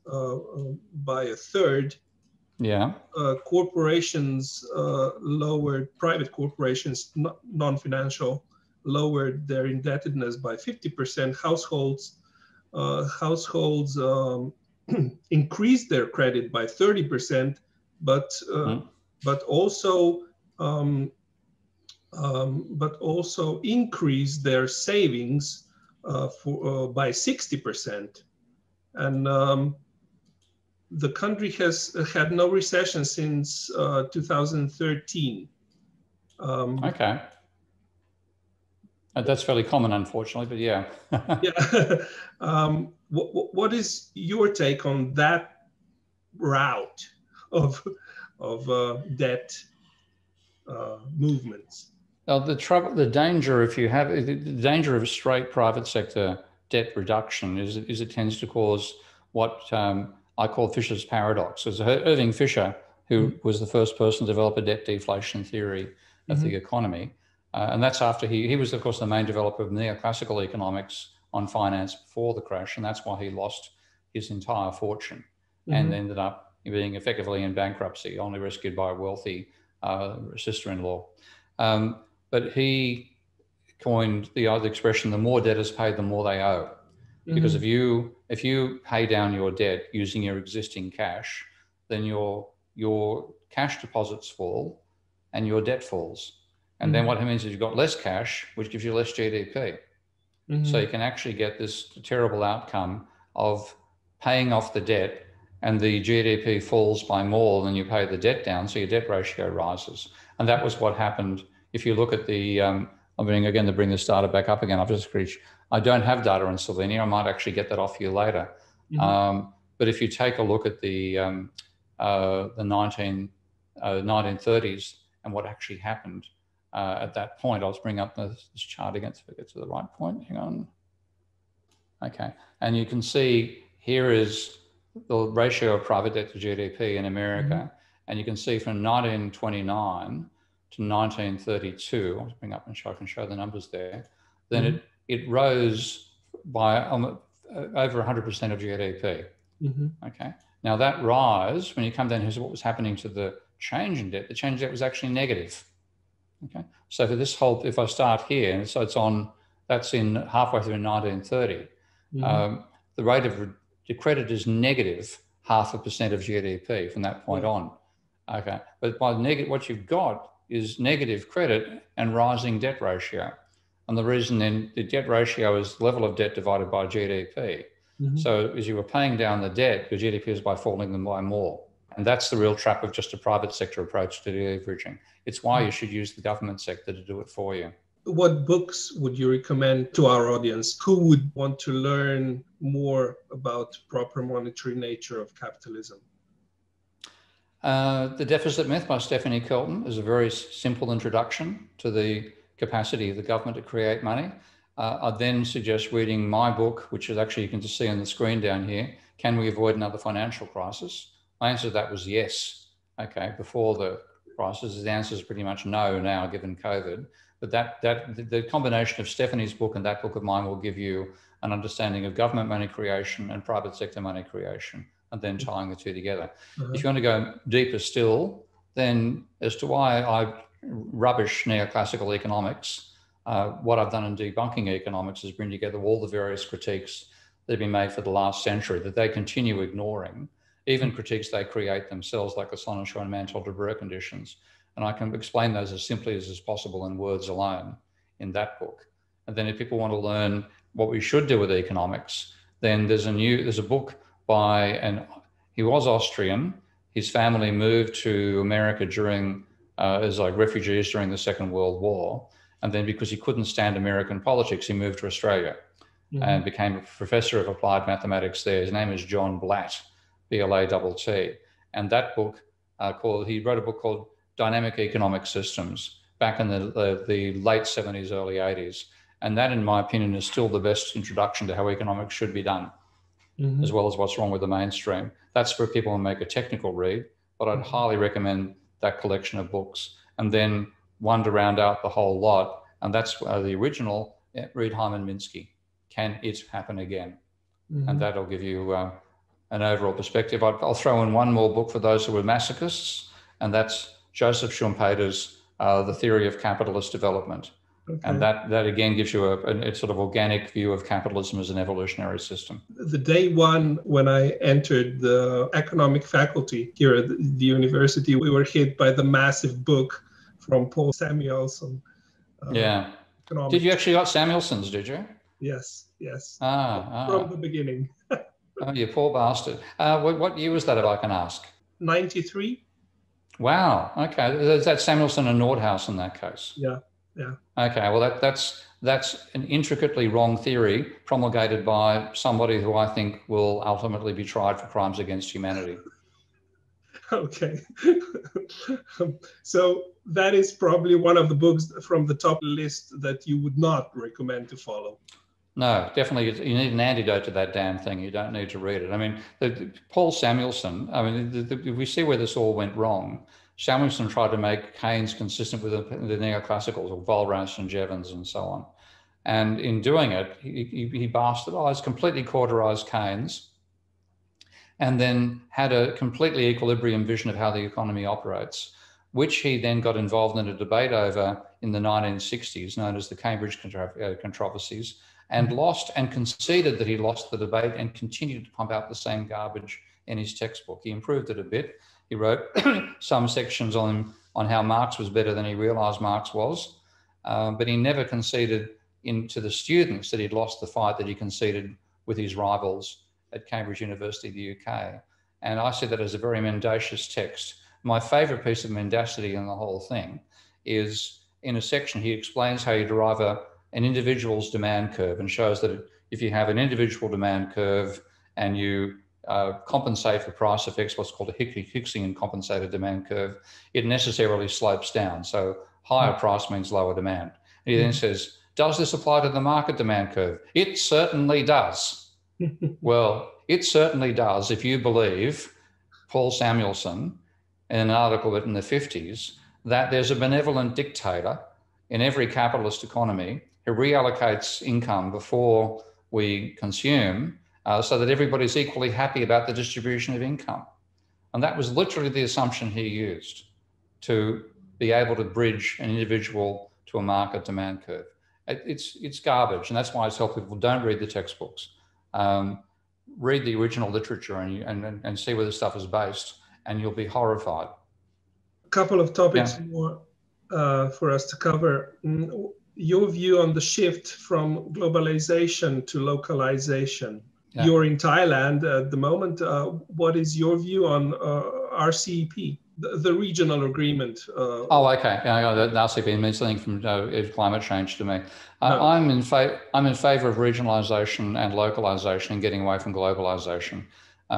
by a third. Yeah. Corporations lowered, private corporations, non-financial, lowered their indebtedness by 50%. Households increased their credit by 30%, but also increased their savings by 60%. And the country has had no recession since 2013. Okay. That's fairly common, unfortunately, but yeah. Yeah. What is your take on that route of debt movements? Now, the danger of straight private sector debt reduction is it tends to cause what I call Fisher's paradox. As Irving Fisher, who was the first person to develop a debt deflation theory of the economy, and that's after he was, of course, the main developer of neoclassical economics on finance before the crash, and that's why he lost his entire fortune and ended up being effectively in bankruptcy, only rescued by a wealthy sister-in-law. But he coined the expression, the more debtors pay, the more they owe. Because if you pay down your debt using your existing cash, then your cash deposits fall and your debt falls. And then what it means is you've got less cash, which gives you less GDP. So you can actually get this terrible outcome of paying off the debt and the GDP falls by more than you pay the debt down, so your debt ratio rises. And that was what happened. If you look at the, to bring this data back up again, I've just reached, I don't have data in Slovenia. I might actually get that off you later. But if you take a look at the 1930s and what actually happened at that point, I'll just bring up this chart again so we get to the right point. Hang on. Okay. And you can see here is the ratio of private debt to GDP in America. And you can see from 1929 to 1932, I'll bring up and I can show the numbers there, then it rose by over 100% of GDP. Okay. Now that rise, when you come down here to what was happening to the change in debt, the change in debt was actually negative. Okay. So for this whole, if I start here, and so it's on, that's in halfway through 1930, the rate of the credit is negative 0.5% of GDP from that point on. Okay. But by negative, what you've got is negative credit and rising debt ratio. And the reason then the debt ratio is level of debt divided by GDP. So as you were paying down the debt, your GDP is by falling them by more. And that's the real trap of just a private sector approach to deleveraging. It's why you should use the government sector to do it for you. What books would you recommend to our audience who would want to learn more about proper monetary nature of capitalism? The Deficit Myth by Stephanie Kelton is a very simple introduction to the capacity of the government to create money. I'd then suggest reading my book, which is actually, you can just see on the screen down here, Can We Avoid Another Financial Crisis? My answer to that was yes. Okay, before the crisis, the answer is pretty much no now, given COVID. But the combination of Stephanie's book and that book of mine will give you an understanding of government money creation and private sector money creation, and then tying the two together. If you want to go deeper still, then as to why I rubbish neoclassical economics, what I've done in debunking economics is bring together all the various critiques that have been made for the last century that they continue ignoring, even critiques they create themselves, like the Sonnenschein and Mantel-de-Boer conditions. And I can explain those as simply as is possible in words alone in that book. And then if people want to learn what we should do with economics, then there's a book by, and he was Austrian, his family moved to America as like refugees during the Second World War. And then because he couldn't stand American politics, he moved to Australia. and became a professor of applied mathematics there. His name is John Blatt, B-L-A-T-T. And that book he wrote a book called Dynamic Economic Systems back in the late 70s, early 80s. And that, in my opinion, is still the best introduction to how economics should be done, as well as what's wrong with the mainstream. That's where people make a technical read, but I'd highly recommend that collection of books. And then one to round out the whole lot, and that's the original, read Hyman Minsky, Can It Happen Again? And that'll give you an overall perspective. I'll throw in one more book for those who were masochists, and that's Joseph Schumpeter's The Theory of Capitalist Development. And that again gives you a sort of organic view of capitalism as an evolutionary system. The day one when I entered the economic faculty here at the university, we were hit by the massive book from Paul Samuelson. Economics. Did you actually got Samuelson's, did you? Yes. From the beginning. Oh, you poor bastard. What year was that, if I can ask? 93. Wow. Okay. Is that Samuelson and Nordhaus in that case? Yeah. Okay. Well, that's an intricately wrong theory promulgated by somebody who I think will ultimately be tried for crimes against humanity. Okay. So that is probably one of the books from the top list that you would not recommend to follow. No, definitely. You need an antidote to that damn thing. You don't need to read it. I mean, Paul Samuelson, I mean, we see where this all went wrong. Samuelson tried to make Keynes consistent with the neoclassicals, or Walras and Jevons and so on. And in doing it, he bastardized, completely cauterized Keynes, and then had a completely equilibrium vision of how the economy operates, which he then got involved in a debate over in the 1960s, known as the Cambridge controversies, and lost and conceded that he lost the debate and continued to pump out the same garbage in his textbook. He improved it a bit. He wrote some sections on how Marx was better than he realised Marx was, but he never conceded to the students that he'd lost the fight that he conceded with his rivals at Cambridge University, the UK. And I see that as a very mendacious text. My favourite piece of mendacity in the whole thing is in a section he explains how you derive an individual's demand curve, and shows that if you have an individual demand curve and you compensate for price effects, what's called a Hicksian compensated demand curve, it necessarily slopes down. So higher price means lower demand. And he then says, does this apply to the market demand curve? It certainly does. Well, it certainly does if you believe Paul Samuelson in an article written in the 50s that there's a benevolent dictator in every capitalist economy who reallocates income before we consume, so that everybody's equally happy about the distribution of income. And that was literally the assumption he used to be able to bridge an individual to a market demand curve. It's garbage, and that's why I tell people, don't read the textbooks. Read the original literature and see where this stuff is based, and you'll be horrified. A couple of topics more for us to cover. Your view on the shift from globalization to localization. You're in Thailand at the moment. What is your view on RCEP, the regional agreement? The RCEP means something from climate change to me. I'm in favour of regionalisation and localisation and getting away from globalisation.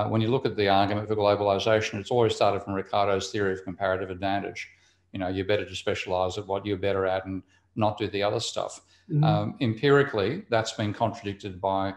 When you look at the argument for globalisation, it's always started from Ricardo's theory of comparative advantage. You know, you're better to specialise at what you're better at and not do the other stuff. Empirically, that's been contradicted by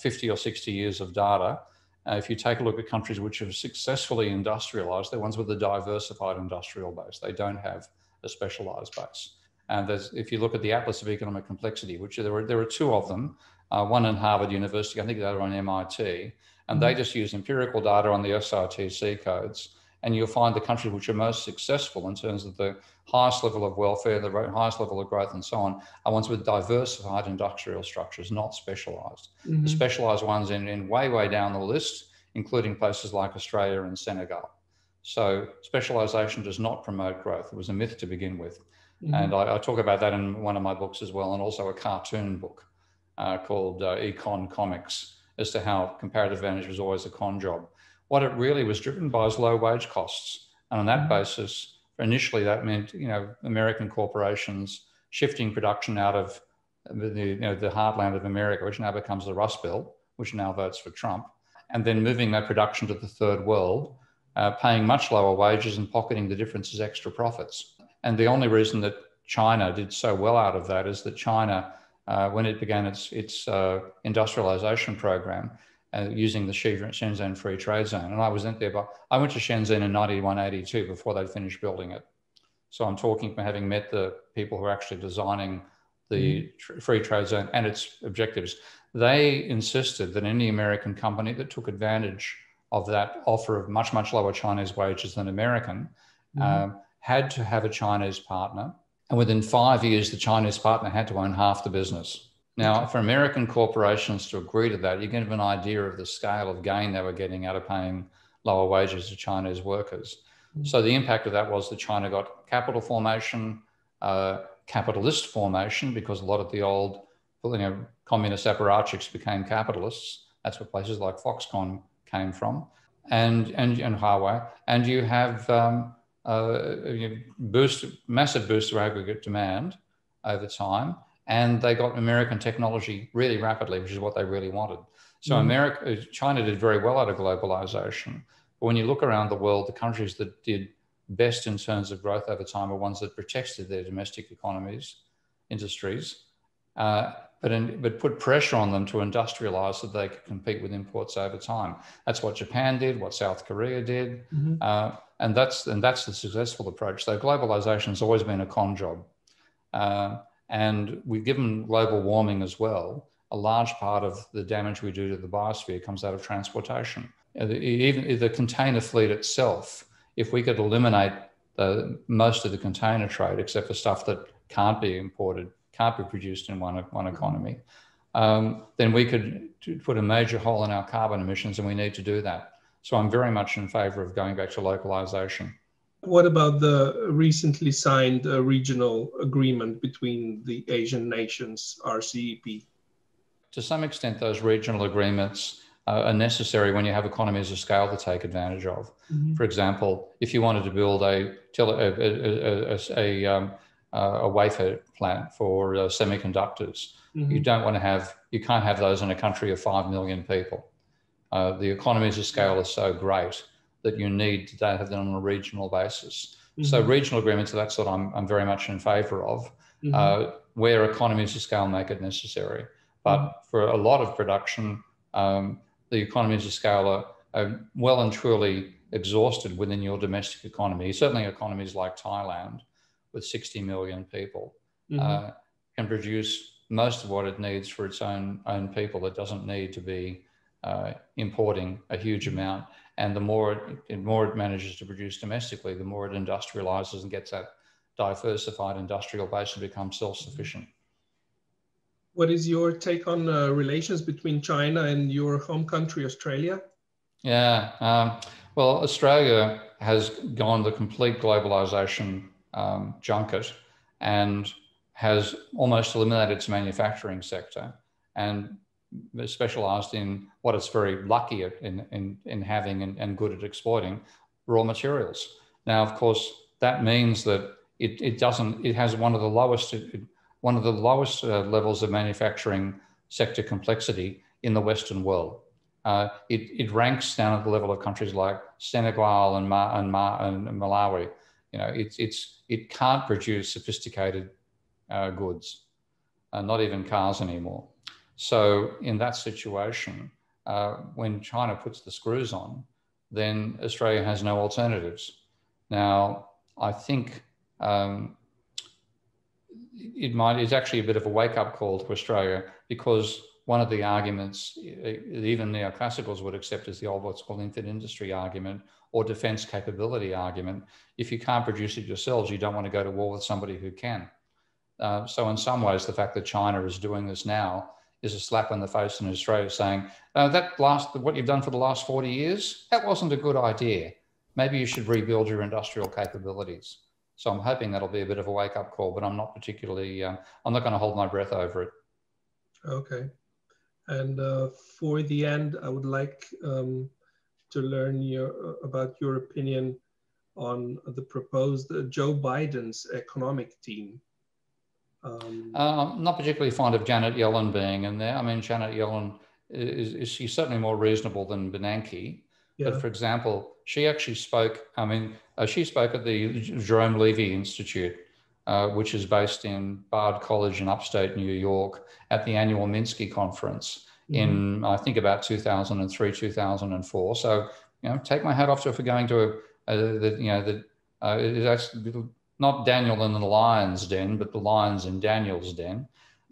50 or 60 years of data. If you take a look at countries which have successfully industrialised, they're ones with a diversified industrial base. They don't have a specialised base. And if you look at the Atlas of Economic Complexity, which there are two of them, one in Harvard University, I think the other on MIT, and they just use empirical data on the SRTC codes. And you'll find the countries which are most successful in terms of the highest level of welfare, the highest level of growth and so on, are ones with diversified industrial structures, not specialised. The specialised ones in way down the list, including places like Australia and Senegal. So specialisation does not promote growth. It was a myth to begin with. And I talk about that in one of my books as well, and also a cartoon book called Econ Comics, as to how comparative advantage was always a con job. What it really was driven by is low wage costs. And on that basis, initially that meant, American corporations shifting production out of the heartland of America, which now becomes the Rust Belt, which now votes for Trump, and then moving that production to the third world, paying much lower wages and pocketing the difference as extra profits. And the only reason that China did so well out of that is that China, when it began its industrialization program, using the Shenzhen Free Trade Zone. And I was in there, but I went to Shenzhen in 91, 82 before they finished building it. So I'm talking from having met the people who are actually designing the Free Trade Zone and its objectives. They insisted that any American company that took advantage of that offer of much, much lower Chinese wages than American had to have a Chinese partner. And within 5 years, the Chinese partner had to own half the business. Now, for American corporations to agree to that, you can have an idea of the scale of gain they were getting out of paying lower wages to Chinese workers. So the impact of that was that China got capital formation, capitalist formation, because a lot of the old communist apparatchiks became capitalists. That's where places like Foxconn came from, and Huawei. And you have massive boost of aggregate demand over time. And they got American technology really rapidly, which is what they really wanted. So China did very well out of globalization. But when you look around the world, the countries that did best in terms of growth over time are ones that protected their domestic economies, industries, but put pressure on them to industrialize so they could compete with imports over time. That's what Japan did, what South Korea did. And that's the successful approach. So globalization has always been a con job. And we've given global warming as well. A large part of the damage we do to the biosphere comes out of transportation. Even the container fleet itself, if we could eliminate most of the container trade, except for stuff that can't be imported, can't be produced in one economy, then we could put a major hole in our carbon emissions, and we need to do that. So I'm very much in favor of going back to localization. What about the recently signed regional agreement between the Asian nations, RCEP? To some extent, those regional agreements are necessary when you have economies of scale to take advantage of. For example, if you wanted to build a wafer plant for semiconductors, you don't want to have, you can't have those in a country of 5 million people. The economies of scale are so great that you need to have that on a regional basis. So regional agreements, that's what I'm very much in favour of, where economies of scale make it necessary. But for a lot of production, the economies of scale are well and truly exhausted within your domestic economy. Certainly economies like Thailand, with 60 million people, can produce most of what it needs for its own people. It doesn't need to be importing a huge amount. And the more it manages to produce domestically, the more it industrializes and gets that diversified industrial base to become self-sufficient. What is your take on relations between China and your home country, Australia? Yeah, well, Australia has gone the complete globalization junket and has almost eliminated its manufacturing sector and specialized in what it's very lucky at in having and good at exploiting, raw materials. Now, of course, that means that it has one of the lowest levels of manufacturing sector complexity in the Western world. It ranks down at the level of countries like Senegal and Malawi. It can't produce sophisticated goods, not even cars anymore. So in that situation, when China puts the screws on, then Australia has no alternatives. Now, I think it's actually a bit of a wake-up call to Australia, because one of the arguments even neoclassicals would accept is the old what's called infant industry argument or defense capability argument. If you can't produce it yourselves, you don't want to go to war with somebody who can. So in some ways, the fact that China is doing this now is a slap in the face in Australia, saying, what you've done for the last 40 years, that wasn't a good idea. Maybe you should rebuild your industrial capabilities. So I'm hoping that'll be a bit of a wake-up call, but I'm not particularly, I'm not going to hold my breath over it. Okay. And for the end, I would like to learn about your opinion on the proposed Joe Biden's economic team. Not particularly fond of Janet Yellen being in there. I mean, Janet Yellen she's certainly more reasonable than Bernanke. Yeah. But for example, she actually spoke, I mean, she spoke at the Jerome Levy Institute, which is based in Bard College in upstate New York, at the annual Minsky Conference in, I think, about 2003, 2004. So, you know, take my hat off to her for going to it's actually not Daniel in the lion's den, but the lions in Daniel's den.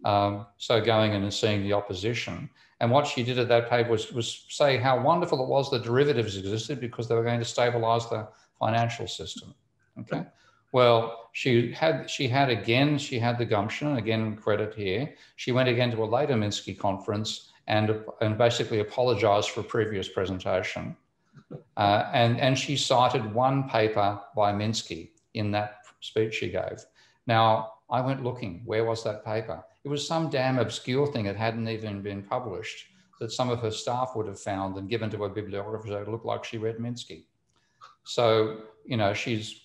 So going in and seeing the opposition. And what she did at that paper was say how wonderful it was that derivatives existed because they were going to stabilize the financial system. Okay. Well, she had the gumption, again, credit here. She went again to a later Minsky conference and basically apologized for a previous presentation. And she cited one paper by Minsky in that speech she gave. Now, I went looking, where was that paper? It was some damn obscure thing that hadn't even been published that some of her staff would have found and given to a bibliographer so it looked like she read Minsky. So, you know, she's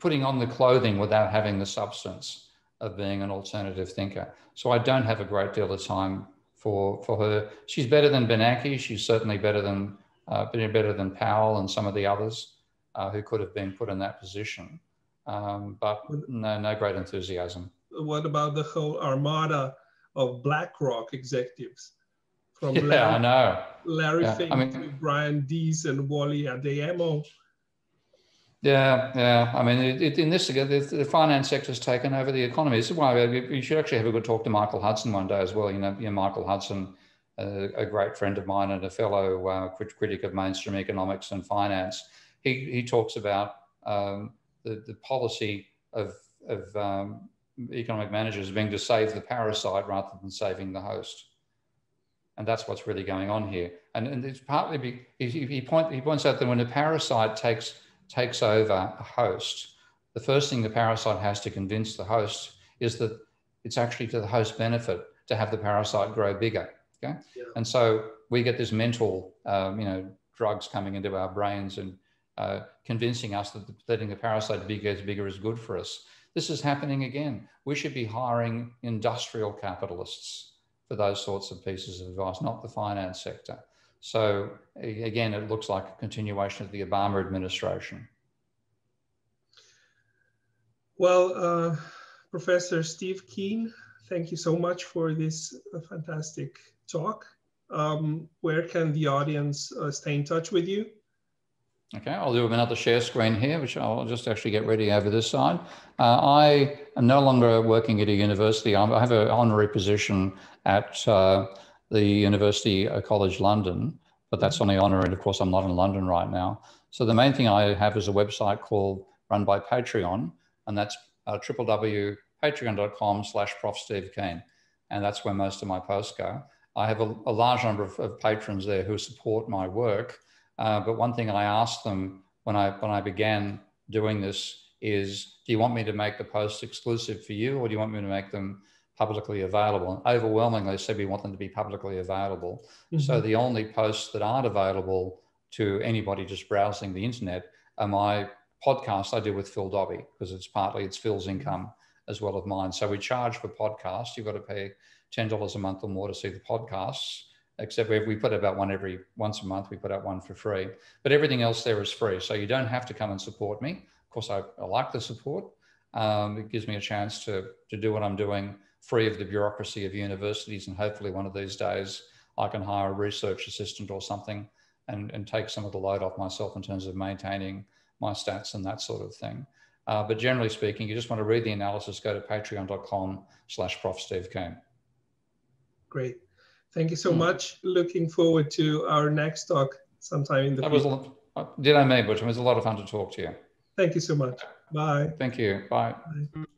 putting on the clothing without having the substance of being an alternative thinker. So I don't have a great deal of time for her. She's better than Bernanke. She's certainly better than Powell and some of the others who could have been put in that position. But no great enthusiasm. What about the whole armada of BlackRock executives? From Larry Fink to Brian Deese and Wally Adeyemo. Yeah. I mean, in this, the finance sector's taken over the economy. This is why you should actually have a good talk to Michael Hudson one day as well. You know Michael Hudson, a great friend of mine and a fellow critic of mainstream economics and finance. He talks about the policy of economic managers being to save the parasite rather than saving the host. And that's what's really going on here. And it's partly, he points out that when a parasite takes over a host, the first thing the parasite has to convince the host is that it's actually to the host's benefit to have the parasite grow bigger, okay? Yeah. And so we get this mental, drugs coming into our brains and convincing us that letting the parasite gets bigger is good for us. This is happening again. We should be hiring industrial capitalists for those sorts of pieces of advice, not the finance sector. So again, it looks like a continuation of the Obama administration. Well, Professor Steve Keane, thank you so much for this fantastic talk. Where can the audience stay in touch with you? Okay, I'll do another share screen here, which I'll just actually get ready over this side. I am no longer working at a university. I have an honorary position at the University College London, but that's only honorary, and of course I'm not in London right now. So the main thing I have is a website run by Patreon, and that's www.patreon.com/ProfSteveKeane. And that's where most of my posts go. I have a large number of patrons there who support my work. But one thing I asked them when I began doing this is, do you want me to make the posts exclusive for you, or do you want me to make them publicly available? And overwhelmingly, they said we want them to be publicly available. Mm-hmm. So the only posts that aren't available to anybody just browsing the internet are my podcast I do with Phil Dobby, because it's Phil's income as well as mine. So we charge for podcasts. You've got to pay $10 a month or more to see the podcasts. Except we put about one once a month, we put out one for free. But everything else there is free. So you don't have to come and support me. Of course, I like the support. It gives me a chance to do what I'm doing free of the bureaucracy of universities. And hopefully one of these days, I can hire a research assistant or something and take some of the load off myself in terms of maintaining my stats and that sort of thing. But generally speaking, you just want to read the analysis, go to patreon.com/ProfSteveKeane. Great. Thank you so much. Looking forward to our next talk sometime in the future. Did I make it? It was a lot of fun to talk to you. Thank you so much. Bye. Thank you. Bye. Bye.